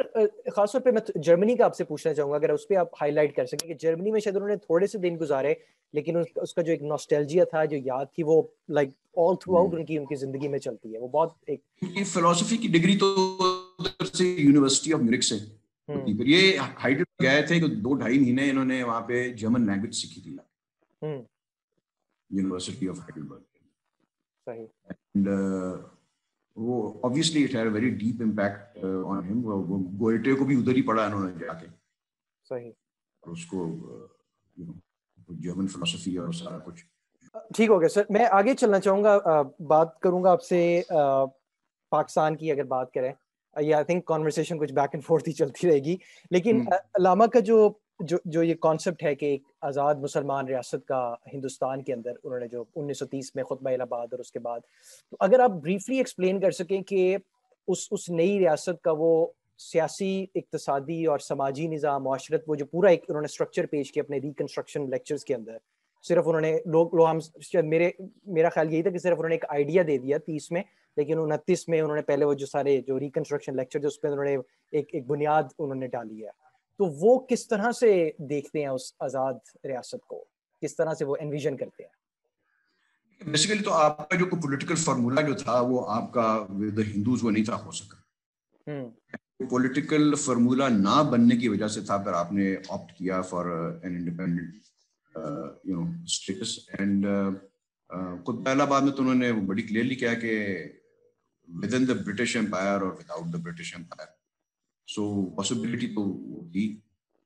खास तौर पे मैं जर्मनी का आपसे पूछना चाहूंगा, अगर उस पे आप हाईलाइट कर सकें कि जर्मनी में शायद उन्होंने थोड़े से दिन गुजारे लेकिन उस, उसका जो एक नॉस्टैल्जिया था, जो याद थी, वो लाइक ऑल थ्रू आउट उनकी उनकी जिंदगी में चलती है। वो बहुत एक फिलॉसफी की डिग्री तो यूनिवर्सिटी ऑफ म्यूनिख से, पर ये हाइडेलबर्ग गए थे कि दो ढाई महीने इन्होंने वहां पे जर्मन लैंग्वेज सीखी थी university of हाइडेलबर्ग। And uh, वो obviously it had a very deep impact uh, on him. वो, वो गोएटे को भी उधर ही पढ़ा उन्होंने जाके। सही। और उसको यू नो जर्मन फिलोसफी और सारा कुछ। ठीक हो गया सर, मैं आगे चलना चाहूँगा, बात करूँगा आपसे पाकिस्तान की अगर बात करें, या आई थिंक कॉन्वर्सेशन कुछ बैक एंड फोर्थ ही चलती रहेगी। लेकिन अल्लामा का जो जो जो ये कॉन्सेप्ट है कि एक आज़ाद मुसलमान रियासत का हिंदुस्तान के अंदर उन्होंने जो उन्नीस सौ तीस में खुतबा इलाहाबाद और उसके बाद, तो अगर आप ब्रीफली एक्सप्लेन कर सकें कि उस उस नई रियासत का वो सियासी, इक्तसादी और समाजी निज़ाम, माशरत, वो जो पूरा एक उन्होंने स्ट्रक्चर पेश किया अपने रिकन्स्ट्रक्शन लेक्चर्स के अंदर। सिर्फ उन्होंने लोग लो हम मेरे मेरा ख्याल यही था कि सिर्फ उन्होंने एक आइडिया दे दिया तीस में, लेकिन उनतीस में उन्होंने पहले वो जो सारे जो रिकन्स्ट्रक्शन लेक्चर थे उस पर उन्होंने एक एक बुनियाद उन्होंने डाली है। तो वो किस तरह से देखते हैं उस आज़ाद रियासत को किस तरह से वो एनविजन करते हैं? बेसिकली तो आपका जो पॉलिटिकल फार्मूला जो था वो आपका विद द हिंदूज वो नहीं था हो सका। पॉलिटिकल फार्मूला ना बनने की वजह से था, पर आपने ऑप्ट किया for an independent you know status. And खुद इलाहाबाद में तो उन्होंने बड़ी क्लियरली कहा कि within the British empire और without the British empire, so possibility तो थी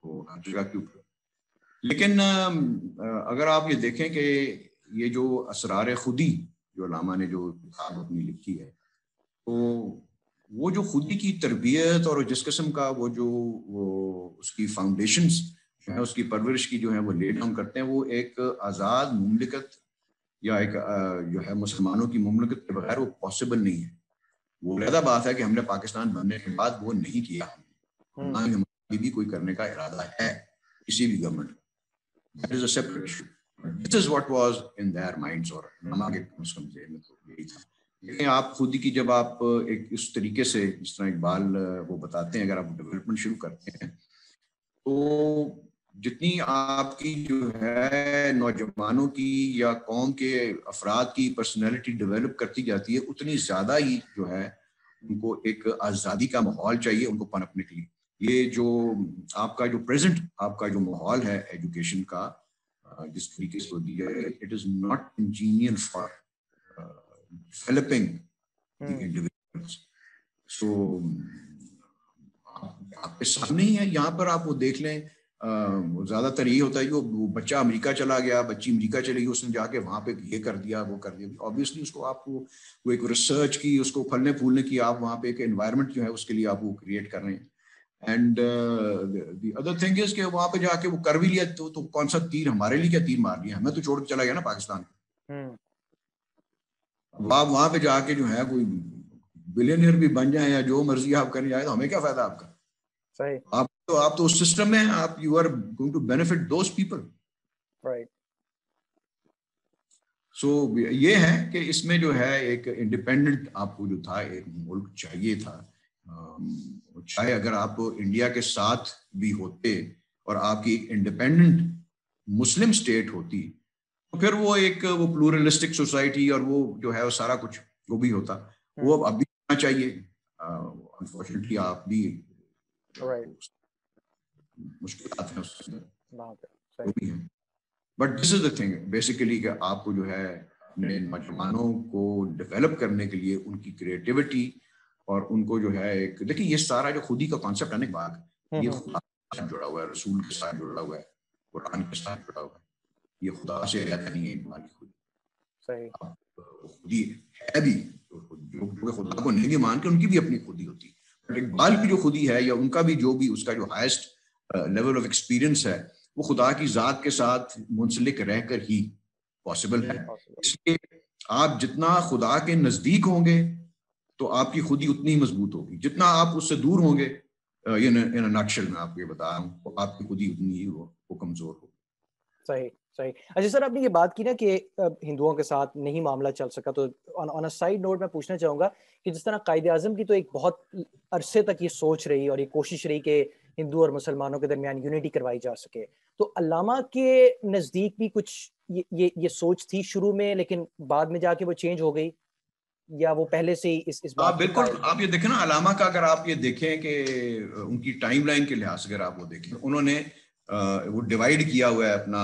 वो हर जगह के ऊपर। लेकिन अगर आप ये देखें कि ये जो असरार खुदी जो अल्लामा ने जो किताब अपनी लिखी है, तो वो जो खुदी की तरबियत और जिस किस्म का वो जो वो उसकी फाउंडेशंस जो है उसकी परवरिश की जो है वो ले डाउन करते हैं, वो एक आज़ाद मुमलिकत या एक जो है मुसलमानों की मुमलिकत के बगैर वो पॉसिबल नहीं है। वो ज़्यादा बात है कि हमने पाकिस्तान बनने के बाद वो नहीं किया, ना ही हमारी भी कोई करने का इरादा है किसी भी government. That is a separate issue. This is what was in their minds और हमारे कम से कम जेब में तो यही था। लेकिन आप खुद की जब आप एक इस तरीके से जिस तरह इकबाल वो बताते हैं, अगर आप डेवलपमेंट शुरू करते हैं तो जितनी आपकी जो है नौजवानों की या कौम के अफराद की पर्सनैलिटी डेवलप करती जाती है, उतनी ज़्यादा ही जो है उनको एक आज़ादी का माहौल चाहिए उनको पनपने के लिए। ये जो आपका जो प्रेजेंट आपका जो माहौल है एजुकेशन का जिस तरीके से दिया है, it is not engineer for developing individuals. So आपके सामने ही है, यहाँ पर आप वो देख लें। uh, ज्यादातर ये होता है कि वो बच्चा अमेरिका चला गया, बच्ची अमेरिका चली गई, उसने जाके वहाँ पे ये कर दिया वो कर दिया। ऑब्वियसली उसको आपको वो एक रिसर्च की, उसको फलने फूलने की, आप वहाँ पे एक एनवायरनमेंट जो है उसके लिए आप वो क्रिएट कर रहे हैं। And the other thing is के वहाँ पे जाके वो कर भी लिया तो, तो कौन सा तीर हमारे लिए, क्या तीर मार लिया, हमें तो छोड़ के चला गया ना पाकिस्तान। hmm. आप वहाँ पे जाके जो है कोई बिलियनियर भी बन जाए या जो मर्जी आप करने जाए तो हमें क्या फायदा आपका? सही। आप तो आप तो उस सिस्टम में आप you are going to benefit those people, right? So ये है कि इसमें जो है एक इंडिपेंडेंट आपको जो था एक मुल्क चाहिए था। चाहे अगर आप इंडिया के साथ भी होते और आपकी एक इंडिपेंडेंट मुस्लिम स्टेट होती तो फिर वो एक वो प्लूरलिस्टिक सोसाइटी और वो जो है वो सारा कुछ जो भी होता वो अब अभी होना चाहिए। अनफॉर्चुनेटली आप भी मुश्किल आते हैं उसमें, but this is the thing basically आपको जो है अपने नौजवानों को डेवलप करने के लिए उनकी क्रिएटिविटी और उनको जो है एक देखिए ये सारा जो खुदी का कॉन्सेप्ट है ना भाग, ये खुदा के साथ जुड़ा हुआ है, रसूल के साथ जुड़ा हुआ है, कुरान के साथ जुड़ा हुआ है। ये खुदा से अलग नहीं है इकबाल की खुदी। सही। खुदी है भी जो खुदा को नहीं भी मान के उनकी भी अपनी खुदी होती है, बट इकबाल की जो खुदी है या उनका भी जो भी उसका जो हाइस्ट लेवल ऑफ एक्सपीरियंस है वो खुदा की जात के साथ मुंसलिक रहकर ही पॉसिबल है। इसलिए आप जितना खुदा के नजदीक होंगे तो आपकी खुदी उतनी मजबूत होगी, जितना आप उससे दूर होंगे। ये इन नक्शल में आपको बता रहा हूँ, तो आपकी खुदी उतनी ही वो, वो कमजोर हो। सही सही। अच्छा सर, आपने ये बात की ना कि हिंदुओं के साथ नहीं मामला चल सका, तो ऑन अ साइड नोट मैं पूछना चाहूँगा कि जिस तरह कायदे आज़म की तो एक बहुत अरसे तक ये सोच रही और ये कोशिश रही कि हिंदू और मुसलमानों के दरमियान यूनिटी करवाई जा सके, तो अल्लामा के नज़दीक भी कुछ ये ये ये सोच थी शुरू में, लेकिन बाद में जाके वो चेंज हो गई या वो पहले से ही इस इस बात? बिल्कुल। आप ये देखें ना अल्लामा का, अगर आप ये देखें कि उनकी टाइमलाइन के लिहाज से अगर आप वो देखें, उन्होंने वो डिवाइड किया हुआ है अपना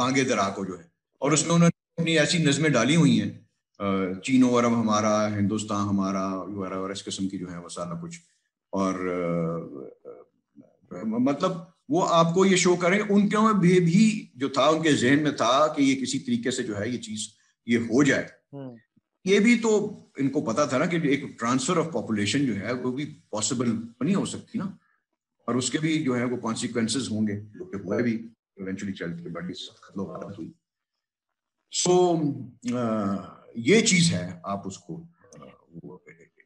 बांगे दरा को जो है, और उसमें उन्होंने अपनी ऐसी नज़में डाली हुई हैं चीनो अरब हमारा, हिंदुस्तान हमारा, यूरो और इस किस्म की जो है वो सारा कुछ। और मतलब वो आपको ये शो करें उनके भी, भी जो था उनके जहन में था कि ये किसी तरीके से जो है ये चीज़ ये हो जाए। ये भी तो इनको पता था ना कि एक ट्रांसफर ऑफ पॉपुलेशन जो है वो भी पॉसिबल नहीं हो सकती ना, और उसके भी जो है वो कॉन्सिक्वेंसेस होंगे जो कि हुए भी इवेंचुअली चलते, बट इस खतलो हालत हुई। सो ये चीज है, आप उसको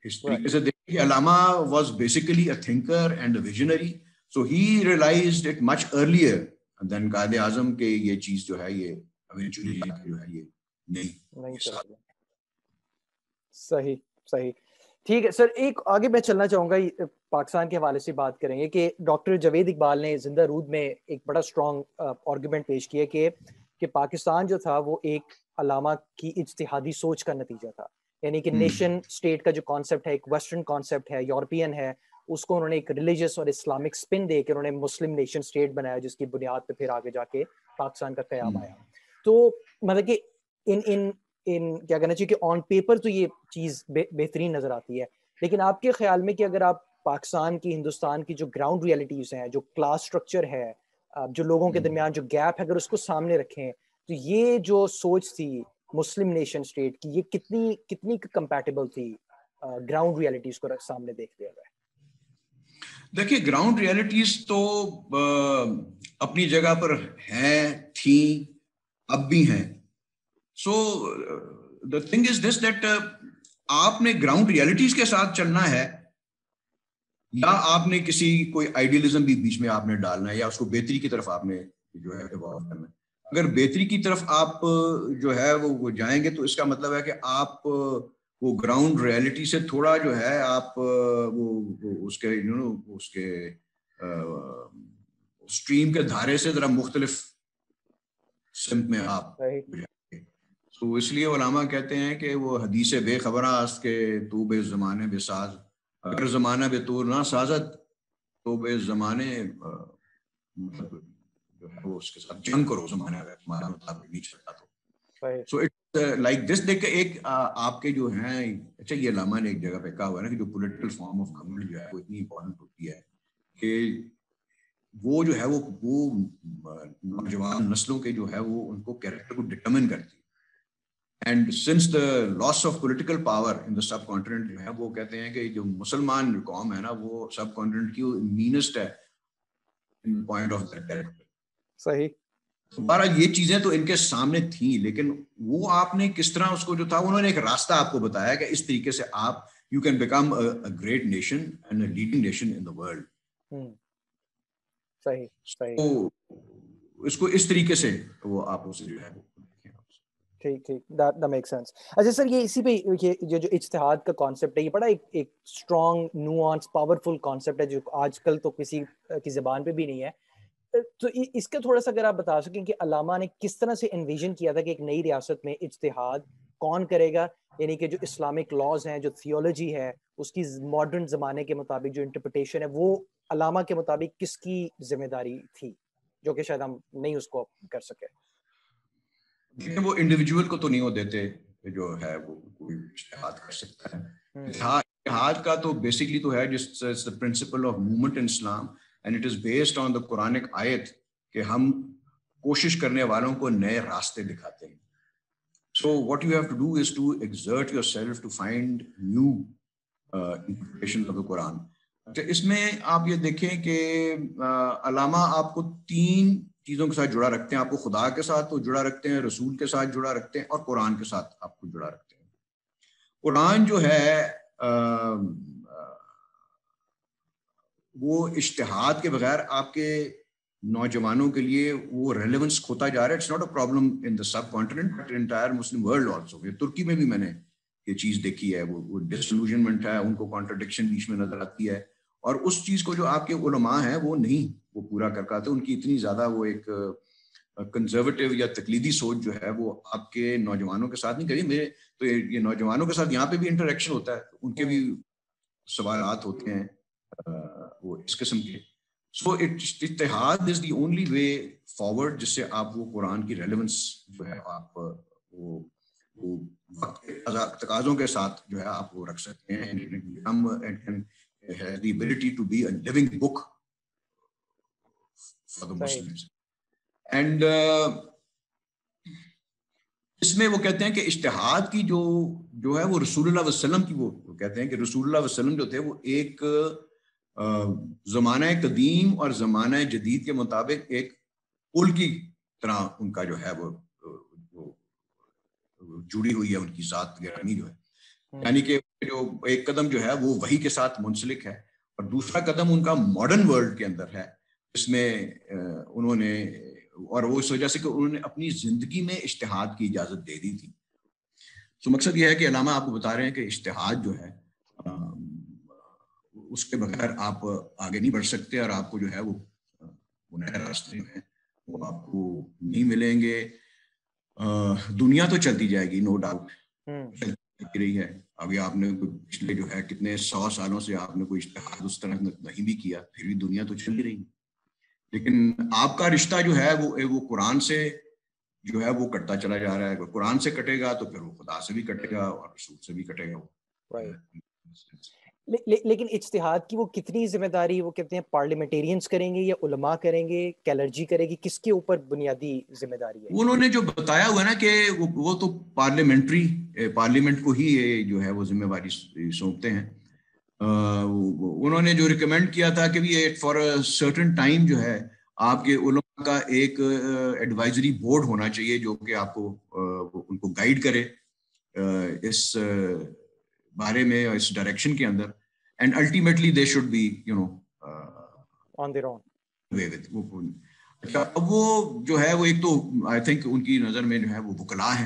इस तरीके से देखिए। अल्लामा was basically a thinker and a visionary, so he realized it much earlier than Quaid-e Azam के ये चीज जो है ये इवेंचुअली जो है ये नहीं नहीं। सही सही। ठीक है सर, एक आगे मैं चलना चाहूँगा, पाकिस्तान के हवाले से बात करेंगे कि डॉक्टर जावेद इकबाल ने जिंदा रूद में एक बड़ा स्ट्रॉन्ग आर्गूमेंट पेश किया कि कि पाकिस्तान जो था वो एक अलामा की इज्तिहादी सोच का नतीजा था, यानी कि नेशन स्टेट का जो कॉन्सेप्ट है एक वेस्टर्न कॉन्सेप्ट है, यूरोपियन है, उसको उन्होंने एक रिलीजियस और इस्लामिक स्पिन दे के उन्होंने मुस्लिम नेशन स्टेट बनाया, जिसकी बुनियाद पर फिर आगे जाके पाकिस्तान का क़याम आया। तो मतलब कि इन इन इन क्या कहना चाहिए कि ऑन पेपर तो ये चीज़ बे, बेहतरीन नज़र आती है, लेकिन आपके ख्याल में कि अगर आप पाकिस्तान की, हिंदुस्तान की जो ग्राउंड रियलिटीज़ हैं, जो क्लास स्ट्रक्चर है, जो लोगों के दरमियान जो गैप है, अगर उसको सामने रखें तो ये जो सोच थी मुस्लिम नेशन स्टेट की, ये कितनी कितनी कंपैटिबल थी ग्राउंड रियलिटीज़ को सामने देखते हुए? देखिए, ग्राउंड रियलिटीज़ तो आ, अपनी जगह पर हैं, थी, अब भी हैं। So the thing is this that आपने ग्राउंड रियलिटीज के साथ चलना है या आपने किसी कोई आइडियलिज्म भी बीच में आपने डालना है या उसको बेहतरी की तरफ आपने जो है इवॉल्व करना है। अगर बेहतरी की तरफ आप जो है वो, वो जाएंगे तो इसका मतलब है कि आप वो ग्राउंड रियलिटी से थोड़ा जो है आप वो, वो उसके यू नो उसके आ, स्ट्रीम के धारे से जरा मुख्तलिफ सिम्त में आप। तो इसलिए उलामा कहते हैं कि वो हदीस बेखबरा के तो बे ज़माने बे साज, अगर ज़माना बे तो ना साजत तो बे ज़माने मतलब जो है वो उसके साथ जंग करो, ज़माना है हमारा मुताबिक नहीं चलता। तो सो इट्स लाइक दिस। देख के एक आ, आपके जो हैं, अच्छा ये उलामा ने एक जगह पे कहा हुआ है ना कि जो पॉलिटिकल फॉर्म ऑफ गवर्नमेंट जो है वो इतनी इम्पोर्टेंट होती है कि वो जो है वो वो नौजवान नस्लों के जो है वो उनको कैरेक्टर को डिटर्मिन करती है। And since the loss of political power in the subcontinent जो है वो कहते हैं कि जो मुसलमान कौम है ना वो सबकॉन्टिनेंट की मीनस्ट है in point of that character। सही। बारा ये चीजें तो इनके सामने थी, लेकिन वो आपने किस तरह उसको जो था उन्होंने एक रास्ता आपको बताया कि इस तरीके से आप you can become a, a great nation and a leading nation in the world। हम्म, सही, सही। तो इसको इस तरीके से वो आप उसे जो है ठीक ठीक दैट दैट मेक सेंस। अच्छा सर, ये इसी पे ये जो जो इज्तिहाद का कॉन्सेप्ट है, ये बड़ा एक एक स्ट्रॉन्ग नुआंस पावरफुल कॉन्सेप्ट है जो आजकल तो किसी की ज़बान पे भी नहीं है। तो इसका थोड़ा सा अगर आप बता सकें कि अलामा ने किस तरह से इन्विजन किया था कि एक नई रियासत में इज्तिहाद कौन करेगा, यानी कि जो इस्लामिक लॉज हैं, जो थियोलॉजी है, उसकी मॉडर्न ज़माने के मुताबिक जो इंटरप्रटेशन है, वो अलामा के मुताबिक किसकी जिम्मेदारी थी, जो कि शायद हम नहीं उसको कर सके। वो इंडिविजुअल को तो नहीं हो देते जो है वो कोई इज्तिहाद कर सकता है। इज्तिहाद का तो बेसिकली तो है जिस principle of movement in Islam and it is based on the Quranic आयत कि हम कोशिश करने वालों को नए रास्ते दिखाते हैं। So what you have to do is to exert yourself to find new interpretation of the Quran. तो इसमें आप ये देखें कि अलामा आपको तीन चीज़ों के साथ जुड़ा रखते हैं, आपको खुदा के साथ तो जुड़ा रखते हैं, रसूल के साथ जुड़ा रखते हैं और कुरान के साथ आपको जुड़ा रखते हैं। कुरान जो है आ, आ, वो इज्तिहाद के बगैर आपके नौजवानों के लिए वो रेलेवेंस खोता जा रहा है। It's not a problem in the subcontinent but entire Muslim world also. तुर्की में भी मैंने ये चीज़ देखी है, वो, वो डिसइल्यूजनमेंट है, उनको कॉन्ट्रडिक्शन बीच में नजर आती है और उस चीज़ को जो आपके उलमा हैं वो नहीं वो पूरा कर पाते। उनकी इतनी ज़्यादा वो एक कंजर्वेटिव या तकलीदी सोच जो है वो आपके नौजवानों के साथ नहीं करी। मेरे तो ये, ये नौजवानों के साथ यहाँ पे भी इंटरेक्शन होता है, उनके भी सवालात होते हैं वो इस किस्म के। सो इट इत्तेहाद is the only way forward जिससे आप वो कुरान की रेलेवेंस जो है आप वो वो वक्त तकाज़ों के साथ जो है आप वो रख सकते हैं। Has the ability to be a living book for the Muslims and uh, इसमें वो कहते हैं कि इज्तिहाद की जो जो है वो रसूलुल्लाह वसल्लम की वो, वो कहते हैं कि रसूलुल्लाह वसल्लम जो थे वो एक ज़माना कदीम और ज़माना जदीद के मुताबिक एक पुल की तरह उनका जो है वो, वो जुड़ी हुई है उनकी ज़ात गरामी जो है, यानी कि जो एक कदम जो है वो वही के साथ मुंसलिक है और दूसरा कदम उनका मॉडर्न वर्ल्ड के अंदर है। इसमें उन्होंने और वो इस वजह से कि उन्होंने अपनी जिंदगी में इज्तिहाद की इजाज़त दे दी थी। तो मकसद यह है कि अलामा आपको बता रहे हैं कि इज्तिहाद जो है उसके बगैर आप आगे नहीं बढ़ सकते और आपको जो है वो वो नए रास्ते में वो आपको नहीं मिलेंगे। दुनिया तो चलती जाएगी, नो डाउट चलती रही है। अभी आपने पिछले जो है कितने सौ सालों से आपने कोई इज्तिहाद उस तरह नहीं भी किया, फिर भी दुनिया तो चल ही रही है। लेकिन आपका रिश्ता जो है वो वो कुरान से जो है वो कटता चला जा रहा है। कुरान से कटेगा तो फिर वो खुदा से भी कटेगा और रसूल से भी कटेगा। ले, ले, लेकिन इज्तिहाद की वो कितनी जिम्मेदारी वो कहते हैं पार्लियामेंटेरियंस करेंगे या उलमा करेंगे, कैलर्जी करेगी, किसके ऊपर बुनियादी जिम्मेदारी है? उन्होंने जो बताया हुआ ना कि वो, वो तो पार्लियामेंट्री पार्लियामेंट को ही जो है वो जिम्मेवारी सौंपते हैं। उन्होंने जो रिकमेंड किया था कि ये फॉर अ सर्टेन टाइम जो है आपके उलमा का एक एडवाइजरी बोर्ड होना चाहिए जो कि आपको उनको गाइड करे इस बारे में और इस डायरेक्शन के अंदर। And ultimately they should be you know on their own way with. अच्छा, अब वो जो है वो एक तो आई थिंक उनकी नजर में जो है वो बुकला है,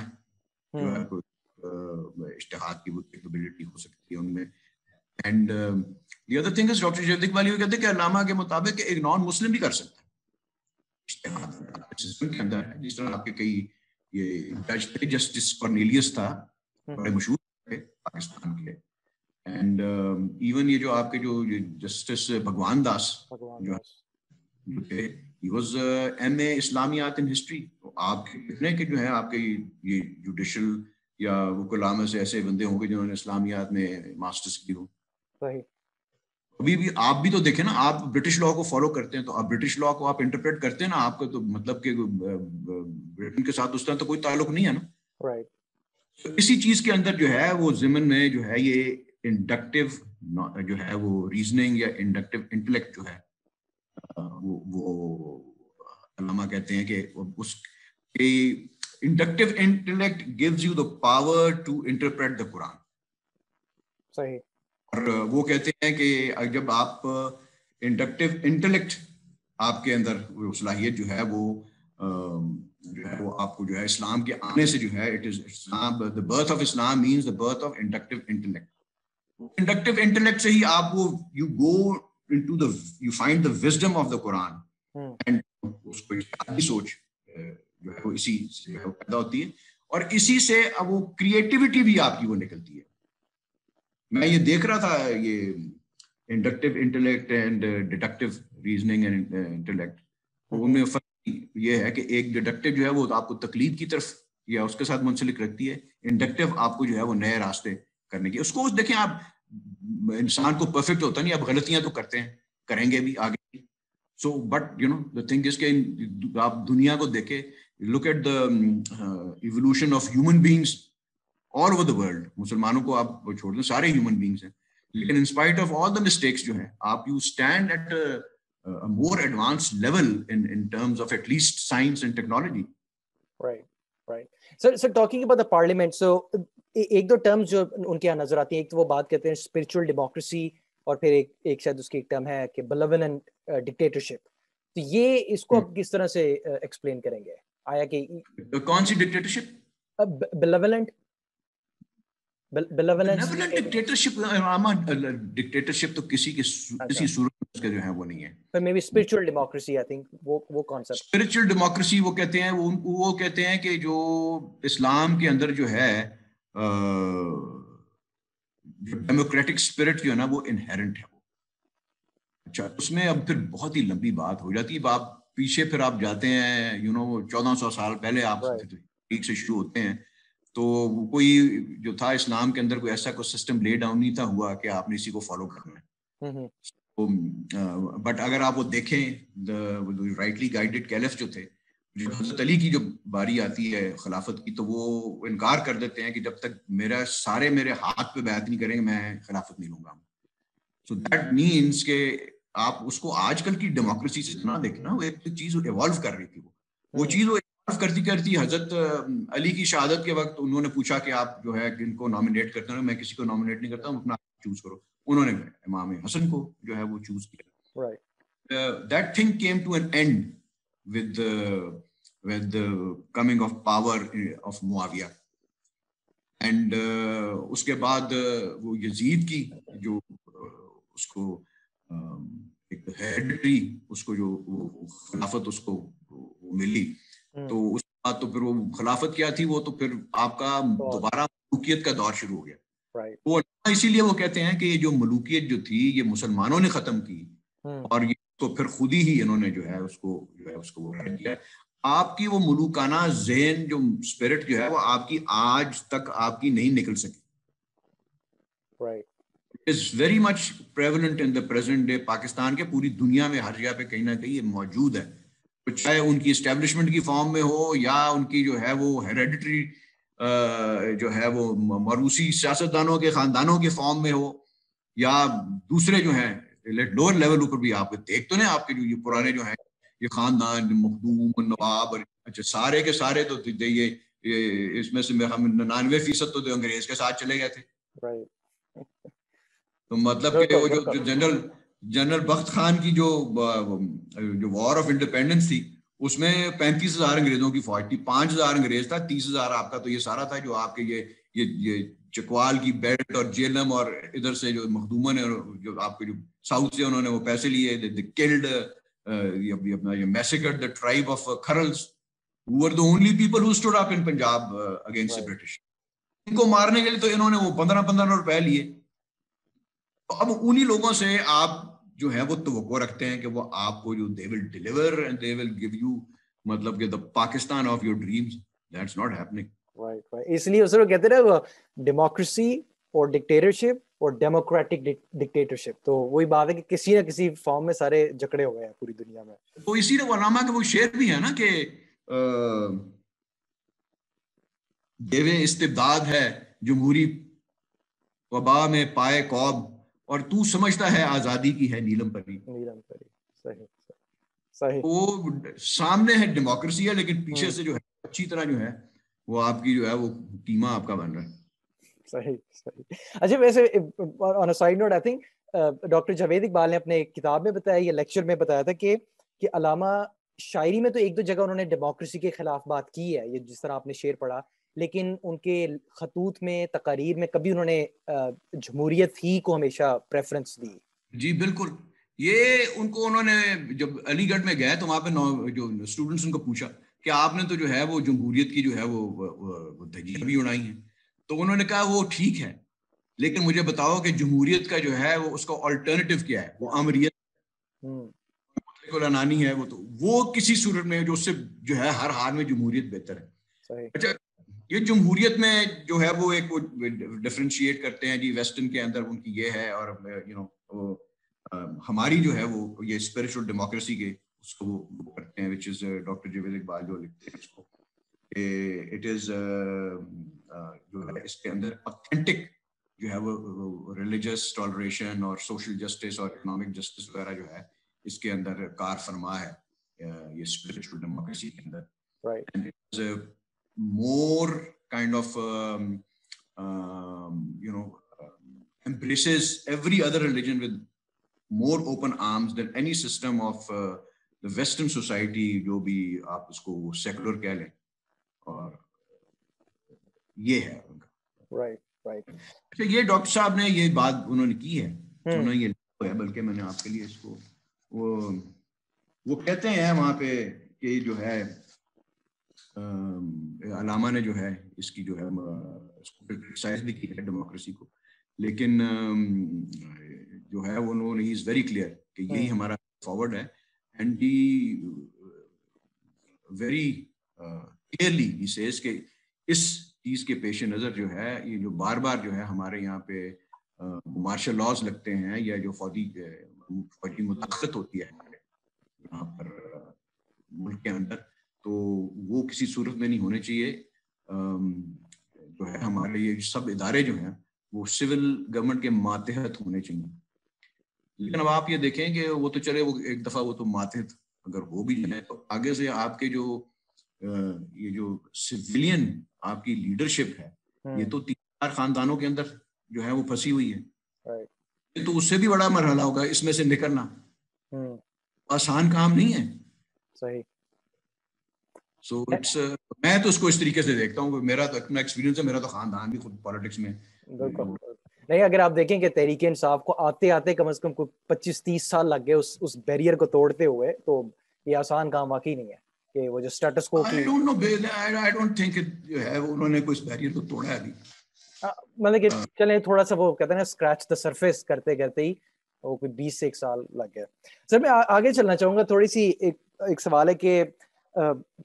इज्तिहाद की कैपेबिलिटी हो सकती है उनमें। And the other thing is doctor Javed Iqbal कहते हैं कि अल्लामा के मुताबिक एक नॉन मुस्लिम भी कर सकता है इज्तिहाद सिस्टम के अंदर। जिस तरह आपके कई ये जज थे, जस्टिस कॉर्नेलियस था, बड़े मशहूर पाकिस्तान के। एंड इवन uh, ये जो आपके जो जस्टिस भगवान दास जो है ही वाज एम ए इस्लामियात इन हिस्ट्री। तो आपके कितने के जो है आपके ये जुडिशल या वकला में से ऐसे बंदे होंगे जिन्होंने इस्लामियात में मास्टर्स की हो। अभी भी आप भी तो देखें ना, आप ब्रिटिश लॉ को फॉलो करते हैं तो आप ब्रिटिश लॉ को आप इंटरप्रेट करते हैं ना, आपका तो मतलब कि ब्रिटेन के साथ उस तरह तो कोई ताल्लुक नहीं है ना, राइट। तो इसी चीज के अंदर जो है वो ज़िमन में जो है ये इंडक्टिव जो है वो रीजनिंग या इंडक्टिव इंटेलेक्ट जो है वो वो अल्लामा कहते हैं कि उसके inductive intellect gives you the power to interpret the Quran, सही। और वो कहते हैं कि जब आप इंडक्टिव इंटेलेक्ट आपके अंदर वो सलाहियत जो है वो जो है वो आपको जो है इस्लाम के आने से जो है it is Islam the birth of Islam means the birth of inductive intellect. Inductive intellect से ही आप वो you go into the you find the wisdom of the Quran and उसको की सोच जो है वो इसी से पैदा होती है। और इसी से अब वो क्रिएटिविटी भी आपकी वो निकलती है। मैं ये देख रहा था ये inductive intellect and deductive reasoning and intellect, उनमें ये है कि एक डिडक्टिव जो है वो तो आपको तकलीद की तरफ या उसके साथ मुंसलिक रखती है, इंडक्टिव आपको जो है वो नए रास्ते करने की उसको उस देखें। आप इंसान को परफेक्ट होता नहीं, आप गलतियां तो करते हैं, करेंगे भी आगे। So but you know the thing is के आप दुनिया को देखें, look at the evolution of human beings all over the world. मुसलमानों को आप छोड़ दें, सारे ह्यूमन बींग्स हैं, लेकिन in spite of all the mistakes जो है आप you stand at a more advanced level in in terms of at least science and technology, right right so so talking about the parliament, so ek do terms jo unke yahan nazar aati hai, ek to wo baat karte hain spiritual democracy aur fir ek ek shayad uski ek term hai ki malevolent dictatorship, to ye isko ab kis tarah se explain karenge aaya ki kaun si dictatorship malevolent malevolent dictatorship ama dictatorship to kisi ke kisi surat उसके जो है वो नहीं है। पर may be spiritual democracy I think वो वो concept spiritual democracy वो कहते हैं वो वो कहते हैं कि जो इस्लाम के अंदर जो है डेमोक्रेटिक स्पिरिट जो है ना वो इनहेरेंट है वो। अच्छा, उसमें अब फिर बहुत ही लंबी बात हो जाती है। आप पीछे फिर आप जाते हैं यू नो चौदह सौ साल पहले आप ठीक से शुरू होते हैं, तो कोई जो था इस्लाम के अंदर कोई ऐसा कोई सिस्टम ले डाउन नहीं था हुआ कि आपने इसी को फॉलो करना है। बट अगर आप वो देखें राइटली गाइडेड कैलिफ जो थे, जो हजरत अली की जो बारी आती है खिलाफत की, तो वो इनकार कर देते हैं कि जब तक मेरा सारे मेरे हाथ पे बैत नहीं करेंगे मैं खिलाफत नहीं लूंगा। सो दैट मीन्स के आप उसको आजकल की डेमोक्रेसी से ना देखना, वो एक चीज इवॉल्व कर रही थी वो वो चीज वो इवॉल्व करती करती हजरत अली की शहादत के वक्त उन्होंने पूछा कि आप जो है इनको नॉमिनेट करते हो, मैं किसी को नॉमिनेट नहीं करता हूँ, अपना चूज करो। उन्होंने इमाम हसन को जो है वो चूज किया। That thing came to an end with with coming of power of मुआविया। And उसके बाद वो यजीद की जो उसको एक हेरिडिटरी उसको जो खिलाफत उसको मिली, तो उस बाद तो फिर वो खिलाफत क्या थी, वो तो फिर आपका दोबारा मलूकियत का दौर शुरू हो गया। Right. वो इसीलिए वो कहते हैं कि ये जो मलूकियत जो थी ये मुसलमानों ने खत्म की और ये तो फिर खुद ही इन्होंने जो है उसको जो है उसको वो किया। आपकी वो मुलूकाना ज़हन जो स्पिरिट जो है वो आपकी आज तक आपकी नहीं निकल सकी। Right, is very much prevalent in the present day Pakistan के, पूरी दुनिया में हर जगह पे कहीं ना कहीं ये मौजूद है, तो चाहे उनकी एस्टेब्लिशमेंट की फॉर्म में हो या उनकी जो है वो हेरेडिटरी जो है वो मरूसी सियासतदानों के खानदानों के फॉर्म में हो या दूसरे जो हैं लोअर लेवल ऊपर भी। आप देखते ना आपके जो ये पुराने जो हैं ये खानदान मखदूम नवाब, अच्छा सारे के सारे तो ये, ये इसमें से हम निन्यानवे फीसद तो अंग्रेज के साथ चले गए थे। right. तो मतलब कि वो जो जनरल जनरल बख्त खान की जो जो वॉर ऑफ इंडिपेंडेंस थी उसमें पैंतीस हजार अंग्रेजों की फौज थी, पांच हजार अंग्रेज था, तीस हजार आपका, तो ये सारा था जो आपके ये ये ये चकवाल की बेल्ट और जेलम और इधर से जो मखदूमन है जो आपके जो साउथ से उन्होंने वो पैसे लिए, दे किल्ड अपना ये massacred the tribe of Kharals who were the only people who stood up in Punjab against the British. इनको मारने के लिए तो इन्होंने वो पंद्रह पंद्रह रुपए लिए। तो अब उन्हीं लोगों से आप जो है वो तवक्को रखते हैं कि वो आपको जो they will deliver and they will give you मतलब कि the Pakistan of your dreams, that's not happening. Right right, इसलिए उसको कहते हैं ना डेमोक्रेसी और डिक्टेटरशिप और डेमोक्रेटिक डिक्टेटरशिप। तो वही बात है कि किसी ना किसी फॉर्म में सारे जकड़े हो गए हैं पूरी दुनिया में। तो इसीलिए अल्लामा का वो शेर भी है ना कि देवे इस्तिबदाद है जमहूरी वबा में पाए कौब और तू समझता है आजादी की है नीलम परी। नीलम परी, सही सही। वो सामने है डेमोक्रेसी है लेकिन पीछे से जो है अच्छी तरह जो है वो आपकी जो है वो टीमा आपका बन रहा है। सही सही। अच्छा वैसे on a side note I think doctor Javed Iqbal ने अपने किताब में बताया, ये लेक्चर में बताया था कि कि अल्लामा शायरी में तो एक दो जगह उन्होंने डेमोक्रेसी के खिलाफ बात की है, ये जिस तरह आपने शेर पढ़ा, लेकिन उनके खतूत में तकारीर में कभी उन्होंने जमहूरियत ही को हमेशा प्रेफरेंस दी। जी बिल्कुल, ये उनको उन्होंने जब अलीगढ़ में गए तो वहाँ पे जो स्टूडेंट्स उनको पूछा कि आपने तो जो है वो जमहूरियत की जो है वो, वो धज्जियां भी उड़ाई हैं, तो उन्होंने कहा वो ठीक है लेकिन मुझे बताओ कि जमहूरियत का जो है वो उसका ऑल्टरनेटिव क्या है, वो अमरियत नानी है, वो तो वो किसी सूरत में जो उससे जो है हर हाल में जमहूरियत बेहतर है। अच्छा ये जमहूरियत में जो है वो एक वो डिफ्रेंशिएट करते हैं जी, वेस्टर्न के अंदर उनकी ये है और यू नो हमारी जो है वो ये स्पिरिचुअल डेमोक्रेसी के उसको वो करते हैं which is doctor Javed Iqbal जो लिखते हैं उसको इट इज जो है इसके अंदर ऑथेंटिक जो है वो रिलीजियस टॉलरेशन और सोशल जस्टिस और इकोनॉमिक जस्टिस वगैरह जो है इसके अंदर कार फरमा है ये स्पिरिचुअल डेमोक्रेसी के अंदर। Right, and it is more kind of you know embraces every other religion with more open arms than any system of the western society, जो भी आप उसको सेकुलर कह लें, और ये है उनका। Right right. अच्छा ये डॉक्टर साहब ने ये बात उन्होंने की है, उन्होंने ये है, बल्कि मैंने आपके लिए इसको वो वो कहते हैं वहाँ पे कि जो है अल्लामा ने जो है इसकी जो है क्रिटिसाइज भी की है डेमोक्रेसी को, लेकिन जो है वो उन्होंने इज वेरी क्लियर कि यही हमारा फॉरवर्ड है and he very clearly he says कि इस चीज़ के पेश नज़र जो है ये जो बार बार जो है हमारे यहाँ पे मार्शल लॉज लगते हैं या जो फौजी फौजी मुताखत होती है हमारे यहाँ पर मुल्क के अंदर, तो वो किसी सूरत में नहीं होने चाहिए। जो है हमारे ये सब इदारे जो हैं वो सिविल गवर्नमेंट के मातहत होने चाहिए। लेकिन अब आप ये देखें कि वो तो चले वो एक दफ़ा वो तो मातहत अगर हो भी जाए तो आगे से आपके जो ये जो सिविलियन आपकी लीडरशिप है ये तो तीन चार खानदानों के अंदर जो है वो फंसी हुई है, तो उससे भी बड़ा मरहला होगा, इसमें से निकलना आसान काम नहीं है। सही। so it's, uh, मैं तो उसको इस तरीके से देखता हूँ, मेरा तो अपना एक्सपीरियंस है, मेरा तो खानदान भी खुद पॉलिटिक्स में नहीं, अगर आप देखें कि तहरीक इंसाफ को आते आते कम से कम कोई पच्चीस तीस साल लग गए उस उस बैरियर को तोड़ते हुए, तो ये आसान काम वाकई नहीं है कि वो जो स्टेटस को I don't know, I don't think it, उन्होंने कोई इस बैरियर को तोड़ा अभी, मतलब कि चले थोड़ा सा वो कहते हैं ना स्क्रैच द सरफेस करते करते ही वो कोई बीस से एक साल लग गया। सर मैं आ, आगे चलना चाहूँगा, थोड़ी सी एक एक सवाल है कि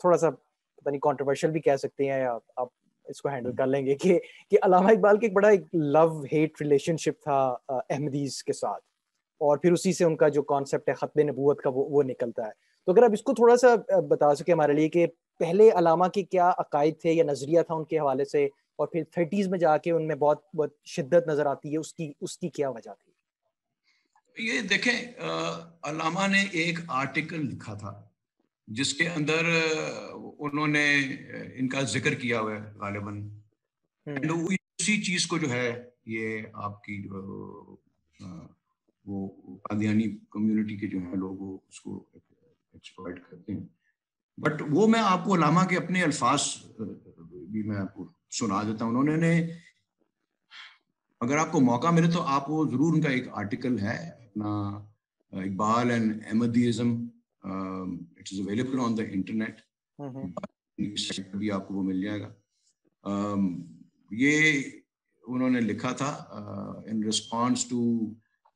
थोड़ा सा पता नहीं कंट्रोवर्शियल भी कह सकते हैं या आप इसको हैंडल कर लेंगे कि कि अल्लामा इकबाल के एक बड़ा एक लव हेट रिलेशनशिप था अहमदीज़ के साथ और फिर उसी से उनका जो कॉन्सेप्ट है खत्मे नबूवत का वो वो निकलता है। तो अगर आप इसको थोड़ा सा बता सके हमारे लिए कि पहले अल्लामा के क्या अकायद थे या नज़रिया था उनके हवाले से, और फिर थर्टीज़ में जाके उनमें बहुत बहुत शिद्दत नज़र आती है, उसकी उसकी क्या वजह थी? ये देखें, अल्लामा ने एक आर्टिकल लिखा था जिसके अंदर उन्होंने इनका जिक्र किया हुआ है गालिबन, उसी चीज को जो है ये आपकी जो वो कादियानी कम्युनिटी के जो है लोग उसको एक्सप्लॉइट करते हैं। बट वो मैं आपको अल्लामा के अपने अल्फाज भी मैं आपको सुना देता हूँ। उन्होंने, अगर आपको मौका मिले तो आप वो जरूर, उनका एक आर्टिकल है अपना Iqbal and Ahmadism, it is available on the internet, भी आपको वो मिल जाएगा। um, ये उन्होंने लिखा था in response to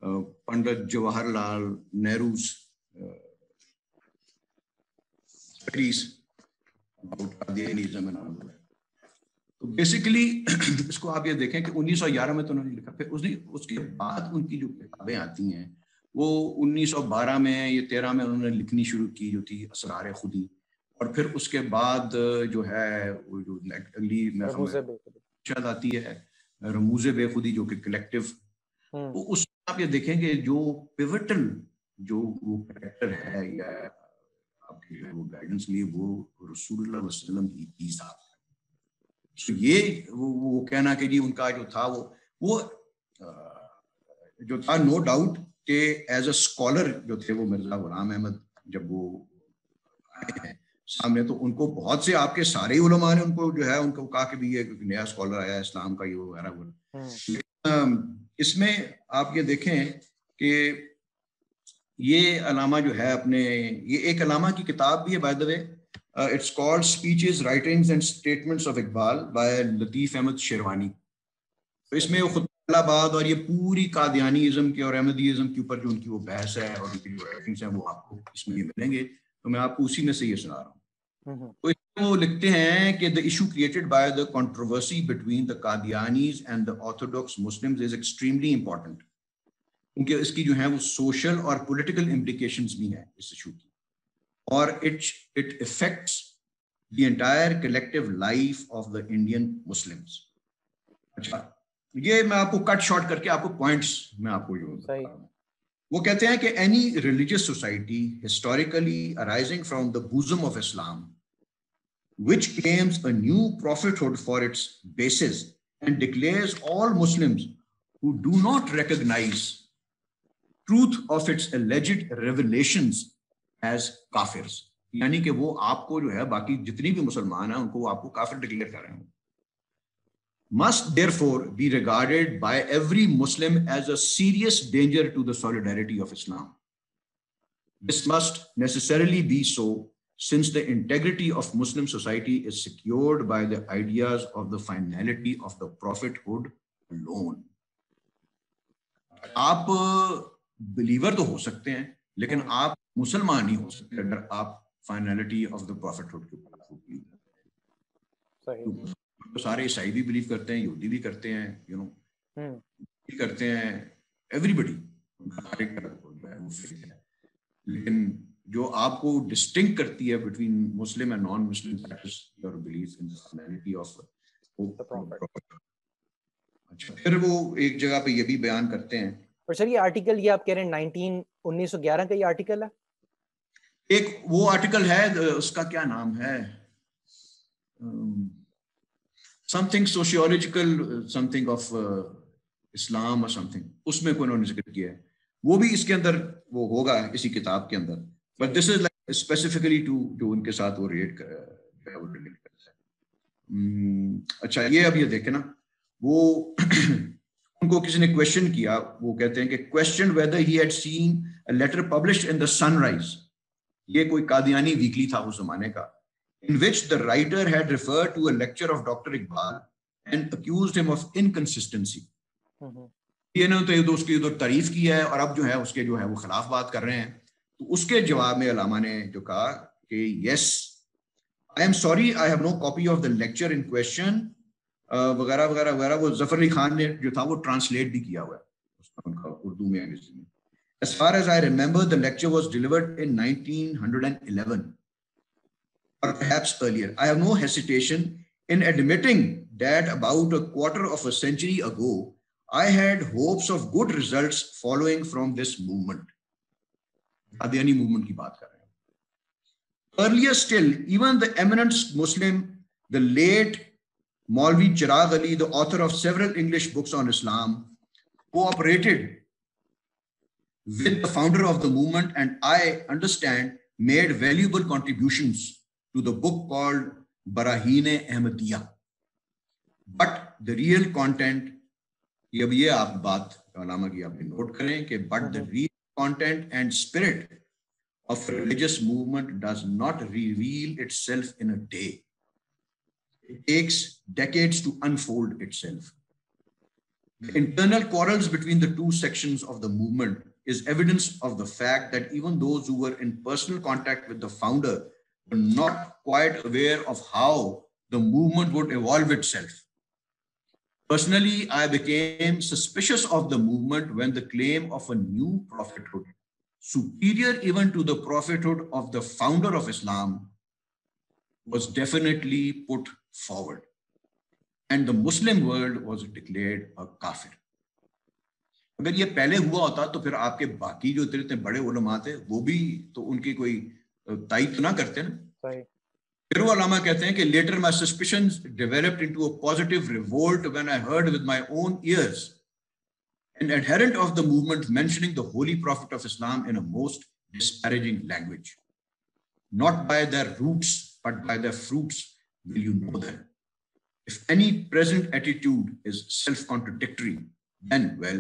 Pandit Jawaharlal Nehru speech about Qadianism and all that. तो बेसिकली इसको आप ये देखें कि उन्नीस सौ ग्यारह में तो उन्होंने लिखा, फिर उसने उसके बाद उनकी जो किताबें आती हैं वो उन्नीस सौ बारह में या तेरह में उन्होंने लिखनी शुरू की जो थी असरार खुदी, और फिर उसके बाद जो है वो जो अगली महफिल आती है रमूज बेखुदी जो कि कलेक्टिव, तो उसमें आप ये देखेंगे जो पिवटल जो वो कैरेक्टर है या आपके वो गाइडेंस लिए वो रसूलुल्लाह वसल्लम ही था। So, ये वो, वो कहना कि जी उनका जो था वो वो जो था नो डाउट के एज अ स्कॉलर जो थे वो मिर्जा गुलाम अहमद जब वो आए हैं सामने तो उनको बहुत से आपके सारे उलमा ने उनको जो है उनको कहा कि भी ये नया स्कॉलर आया है इस्लाम का ये वगैरह। इसमें आप ये देखें कि ये अलामा जो है अपने, ये एक अलामा की किताब भी है by the way, Uh, it's called Speeches, Writings and Statements of Iqbal by Latif Ahmad Sherwani। तो इसमें वो खुद इस्लामाबाद और ये पूरी कादियानीज़म के और अहमदीज़म के ऊपर जो उनकी वो बहस है और उनकी जो राइटिंग्स हैं वो आपको इसमें ये मिलेंगे, तो मैं आपको उसी में से ये सुना रहा हूँ। तो इसमें वो लिखते हैं कि the issue created by the controversy between the Qadianis and the orthodox Muslims is extremely important. उनके इसकी जो है वो सोशल और पोलिटिकल इम्प्लीकेशंस भी हैं इस इशू की, और it it effects the entire collective life of the Indian Muslims. अच्छा, ये मैं आपको कट शॉर्ट करके आपको पॉइंट्स मैं आपको ये वो कहते हैं कि any religious society historically arising from the bosom of Islam which claims a new prophethood for its basis and declares all Muslims who do not recognise truth of its alleged revelations as kafirs, यानी कि वो आपको जो है बाकी जितनी भी मुसलमान हैं उनको वो आपको काफिर डिक्लेयर कर रहे हैं। Must therefore be regarded by every Muslim as a serious danger to the solidarity of Islam. This must necessarily be so since the integrity of Muslim society is secured by the ideas of the finality of the prophethood alone. आप believer तो हो सकते हैं लेकिन आप मुसलमान ही हो सकते हैं अगर आप फाइनलिटी ऑफ द प्रॉफिटहुड के ऊपर बिलीव। तो सारे ईसाई भी बिलीव करते हैं, यहूदी भी करते हैं, यू नो भी करते हैं, एवरीबडी, लेकिन जो आपको डिस्टिंक्ट करती है between Muslim and non Muslim your belief in the finality of the prophet. अच्छा, फिर वो एक जगह पे ये भी बयान करते हैं, और सर ये आर्टिकल ये आप कह रहे हैं उन्नीस सौ ग्यारह का ये आर्टिकल है, एक वो आर्टिकल है उसका क्या नाम है, something sociological something of Islam और समथिंग, उसमें कोई उन्होंने जिक्र किया है, वो भी इसके अंदर वो होगा इसी किताब के अंदर, but this is like specifically to जो उनके साथ वो रिलेट करता है। अच्छा, ये अब ये देखे ना वो उनको किसी ने क्वेश्चन किया, वो कहते हैं कि question whether he had seen a letter published in the Sunrise, ये कोई कादियानी वीकली था उस जमाने का, in which the writer had referred to a lecture of doctor Iqbal and accused him of inconsistency. इन्होंने तो उसकी उधर तारीफ की है और अब जो है उसके जो है वो खिलाफ बात कर रहे हैं। तो उसके जवाब में अलामा ने जो कहा कि yes I am sorry I have no copy of the lecture in question वगैरह वगैरह वगैरह। वो जफर अली खान ने जो था वो ट्रांसलेट भी किया हुआ है उसका, उनका उर्दू में अंग्रेजी में। As far as I remember the lecture was delivered in nineteen eleven और perhaps earlier. I have no hesitation in admitting that about a quarter of a century ago I had hopes of good results following from this movement. कादियानी movement की बात कर रहे हैं। Earlier still even the eminent Muslim the late Maulvi Chirag Ali, the author of several English books on Islam, cooperated with the founder of the movement, and I understand made valuable contributions to the book called Barahine Ahmadiyya. But the real content, ये अब ये आप बात अलामा की आपने note करें कि but the real content and spirit of religious movement does not reveal itself in a day. It takes decades to unfold itself. The internal quarrels between the two sections of the movement is evidence of the fact that even those who were in personal contact with the founder were not quite aware of how the movement would evolve itself. Personally, I became suspicious of the movement when the claim of a new prophethood, superior even to the prophethood of the founder of Islam, was definitely put forward and the Muslim world was declared a kafir. अगर ये पहले हुआ होता तो फिर आपके बाकी जो इतने बड़े उलमा थे वो भी तो उनकी कोई तायीद ना करते ना। फिर वो अलामा कहते हैं कि later my suspicions developed into a positive revolt when I heard with my own ears an adherent of the movement mentioning the holy prophet of Islam in a most disparaging language. Not by their roots but by their fruits will you know them. If any present attitude is self contradictory, then well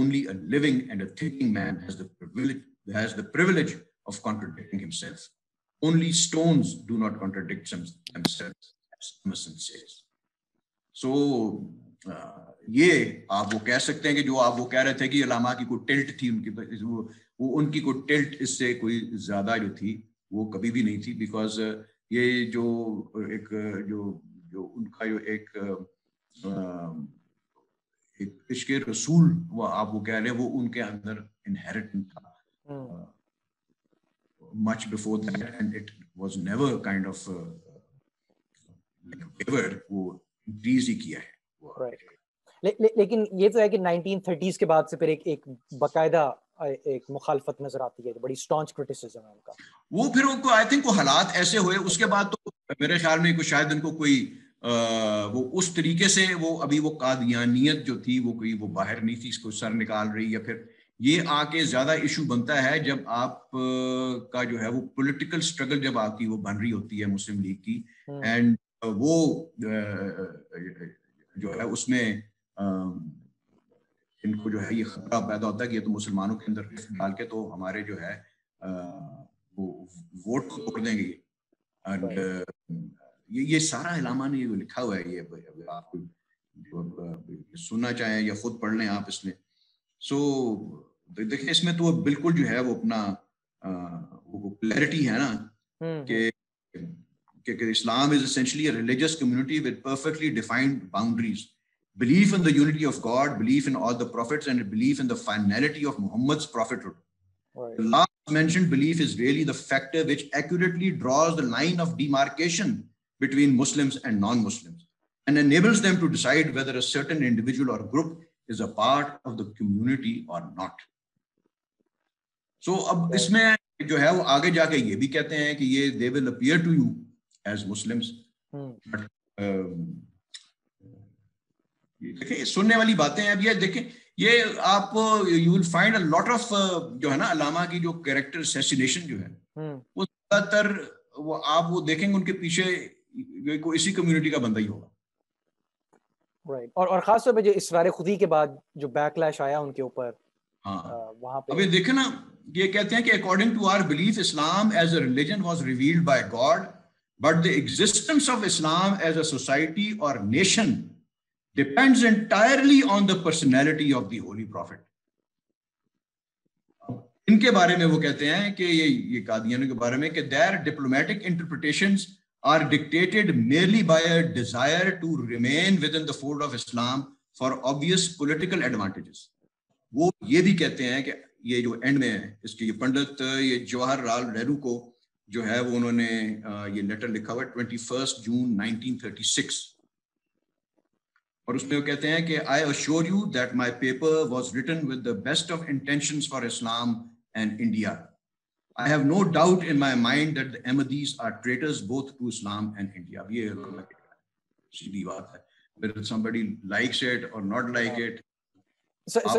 only a living and a thinking man has the privilege has the privilege of contradicting himself. Only stones do not contradict themselves, as Emerson says. So uh, ये आप वो कह सकते हैं कि जो आप वो कह रहे थे कि अलामा की कोई टिल्ट थी उनकी, वो, वो उनकी कोई टिल्ट इससे कोई ज्यादा जो थी वो कभी भी नहीं थी। बिकॉज ये जो एक जो जो उनका जो एक, एक इश्क़े रसूल आप वो कह रहे हैं वो उनके अंदर इनहेरिटेंट था much before that and it was never kind of wayward, वो इंक्रीज ही किया है। right. ले, ले, लेकिन ये तो है कि नाइनटीन थर्टीज़ के बाद से फिर एक एक बाकायदा एक मुखालफत नजर आती है, बड़ी स्टॉन्च क्रिटिसिज्म है उनका। वो फिर उनको आई थिंक वो हालात ऐसे हुए उसके बाद तो मेरे ख्याल में कोई शायद उनको कोई आ, वो उस तरीके से वो अभी वो कादियानियत जो थी वो कोई वो बाहर नहीं थी, इसको सर निकाल रही या फिर ये आके ज्यादा इशू बनता है जब आप का जो है वो पॉलिटिकल स्ट्रगल जब आपकी वो बन रही होती है मुस्लिम लीग की एंड वो जो है उसमें इनको जो है ये खतरा पैदा होता है कि ये तो मुसलमानों के अंदर रिफ्ट डाल के तो हमारे जो है वो वोट को तोड़ देंगे। एंड ये ये सारा इलामा ने ये लिखा हुआ है, ये आप सुनना चाहें या खुद पढ़ लें आप इसमें। सो देखिए इसमें तो बिल्कुल जो है वो अपना वो क्लैरिटी है ना कि कि Islam is essentially a religious community with perfectly defined boundaries. Belief in the unity of God, belief in all the prophets, and belief in the finality of Muhammad's prophethood. Right. The last mentioned belief is really the factor which accurately draws the line of demarcation between Muslims and non-Muslims, and enables them to decide whether a certain individual or group is a part of the community or not. So, ab right. इसमें जो है वो आगे जाके ये भी कहते हैं कि ये they will appear to you as Muslims, hmm. but um, देखिए सुनने वाली बातें हैं। अब ये देखिए ये आप you will find a lot of जो है ना अलामा की जो कैरेक्टर असैसिनेशन जो है hmm. वो ज्यादातर वो आप वो देखेंगे उनके पीछे इसी कम्युनिटी का बंदा ही होगा। Right right. और और खास तौर पे जो इसरार खुदी के बाद जो बैकलैश आया उनके ऊपर वहाँ पे अभी देखें ना, ये कहते हैं कि according to our belief Islam as a religion was revealed by God but the existence of Islam as a society और nation depends entirely on the personality of the holy prophet. इनके बारे में वो कहते हैं कि ये ये कादियानियों के बारे में कि their diplomatic interpretations are dictated merely by a desire to remain within the fold of Islam for obvious political advantages. वो ये भी कहते हैं कि ये जो एंड में है इसके ये पंडित ये जवाहरलाल नेहरू को जो है वो उन्होंने ये लेटर लिखा हुआ twenty first June nineteen thirty six और उसमें वो कहते हैं कि I assure you that my paper was written with the best of intentions for Islam and India. I have no doubt in my mind that the Ahmadis are traitors both to Islam and India. अब ये सीधी बात है। Whether somebody likes it or not like it, आप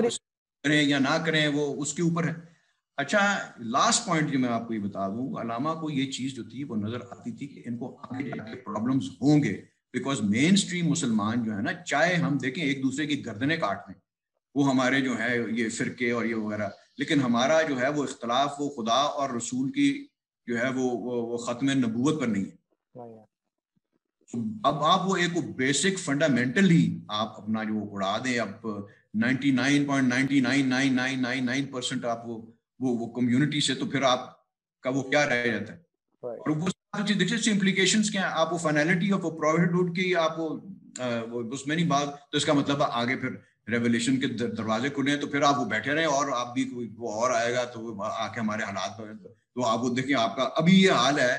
करें या ना करें वो उसके ऊपर है। अच्छा लास्ट पॉइंट जो मैं आपको ये बता दूं, अलामा को ये चीज जो थी वो नजर आती थी कि इनको आगे जाके प्रॉब्लम्स होंगे बिकॉज मेन स्ट्रीम मुसलमान जो है ना, चाहे हम देखें एक दूसरे की गर्दनें काट लें, वो हमारे जो है ये फिरके और ये वगैरह, लेकिन हमारा जो है वो इख्तलाफ वो खुदा और रसूल की जो है वो वो, वो खत्म नबूवत पर नहीं है। तो अब आप वो एक बेसिक फंडामेंटली आप अपना जो उड़ा दें, आप निन्यानवे point nine nine nine nine nine nine percent आप वो वो वो कम्युनिटी से, तो फिर आप का वो क्या रह जाता है। और वो देखिए इम्प्लीकेशंस क्या है, आप वो फाइनलिटी ऑफ प्रॉफिटहुड की आप वो उसमें नहीं बात, तो इसका मतलब आगे फिर रेवोल्यूशन के दरवाजे खुले तो फिर आप वो बैठे रहे और आप भी कोई वो और आएगा तो वो आके हमारे हालात में, तो आप वो देखिए आपका अभी ये हाल है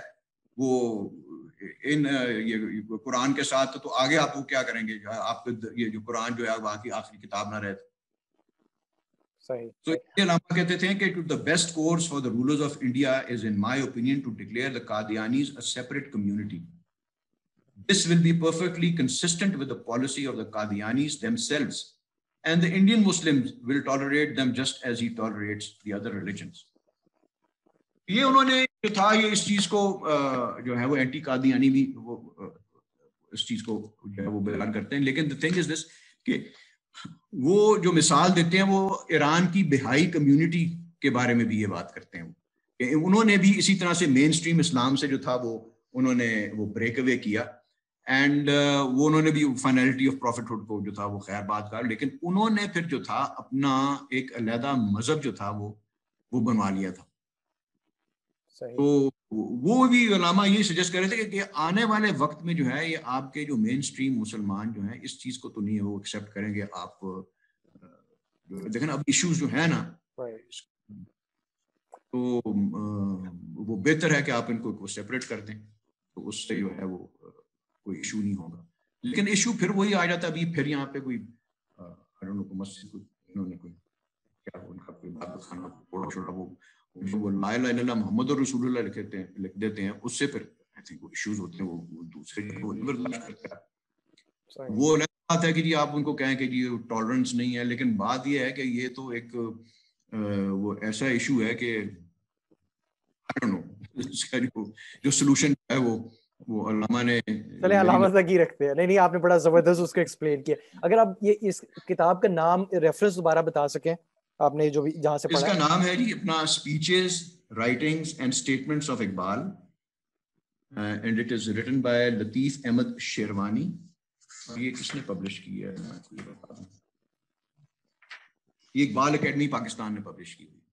वो इन ये, ये कुरान के साथ, तो आगे आप वो क्या करेंगे, आपके ये जो कुरान जो है वहाँ की आखिरी किताब ना रहे। तो इसके अलावा कहते थे कि the best course for the rulers of India is in my opinion to declare the Qadianis a separate community. This will be perfectly consistent with the policy of the Qadianis themselves and the Indian Muslims will tolerate them just as he tolerates the other religions. ये उन्होंने जो था ये इस चीज को जो है वो एंटी कादियानी भी वो इस चीज को जो है वो बयान करते हैं, लेकिन the thing is this कि वो जो मिसाल देते हैं वो ईरान की बिहाई कम्युनिटी के बारे में भी ये बात करते हैं, उन्होंने भी इसी तरह से मेन स्ट्रीम इस्लाम से जो था वो उन्होंने वो ब्रेक अवे किया एंड uh, वो उन्होंने भी फाइनलिटी ऑफ प्रॉफिटहुड को जो था वो खैर बात कर, लेकिन उन्होंने फिर जो था अपना एक अलहदा मजहब जो था वो वो बनवा लिया था। तो वो भी उलेमा ये सजेस्ट कर रहे थे कि, कि आने वाले वक्त में जो है ये आपके जो मेन स्ट्रीम मुसलमान जो है इस चीज को तो नहीं वो एक्सेप्ट करेंगे। आप देखें अब इश्यूज जो है ना, तो वो बेहतर है कि आप इनको सेपरेट कर दें, तो उससे जो है वो कोई इशू नहीं होगा। लेकिन इशू फिर वही आ जाता है, अभी फिर यहाँ पे कोई मस्जिद को इन्होंने कोई क्या उनका कोई बात खाना थोड़ा छोटा वो वो ला इलाहा इल्लल्लाह मोहम्मद रसूलुल्लाह लिख देते हैं लिख देते हैं उससे फिर आई थिंक वो इश्यूज होते हैं, वो दूसरे वो वो अलग बात है कि जी आप उनको कहें कि जी टॉलरेंस नहीं है, लेकिन बात ये है कि ये तो एक वो ऐसा इशू है कि आई डोंट नो इसका जो जो सलूशन है वो वो अल्लामा ने चले अल्लामा तक ही रखते हैं। नहीं नहीं आपने बड़ा जबरदस्त उसको एक्सप्लेन किया। अगर आप ये इस किताब का नाम रेफरेंस दोबारा बता सकें आपने जो भी जहां से पढ़ा, इसका नाम है जी अपना speeches writings and statements of Iqbal and it is written by लतीफ अहमद शेरवानी। ये किसने पब्लिश किया है, ये इकबाल एकेडमी पाकिस्तान ने पब्लिश की है।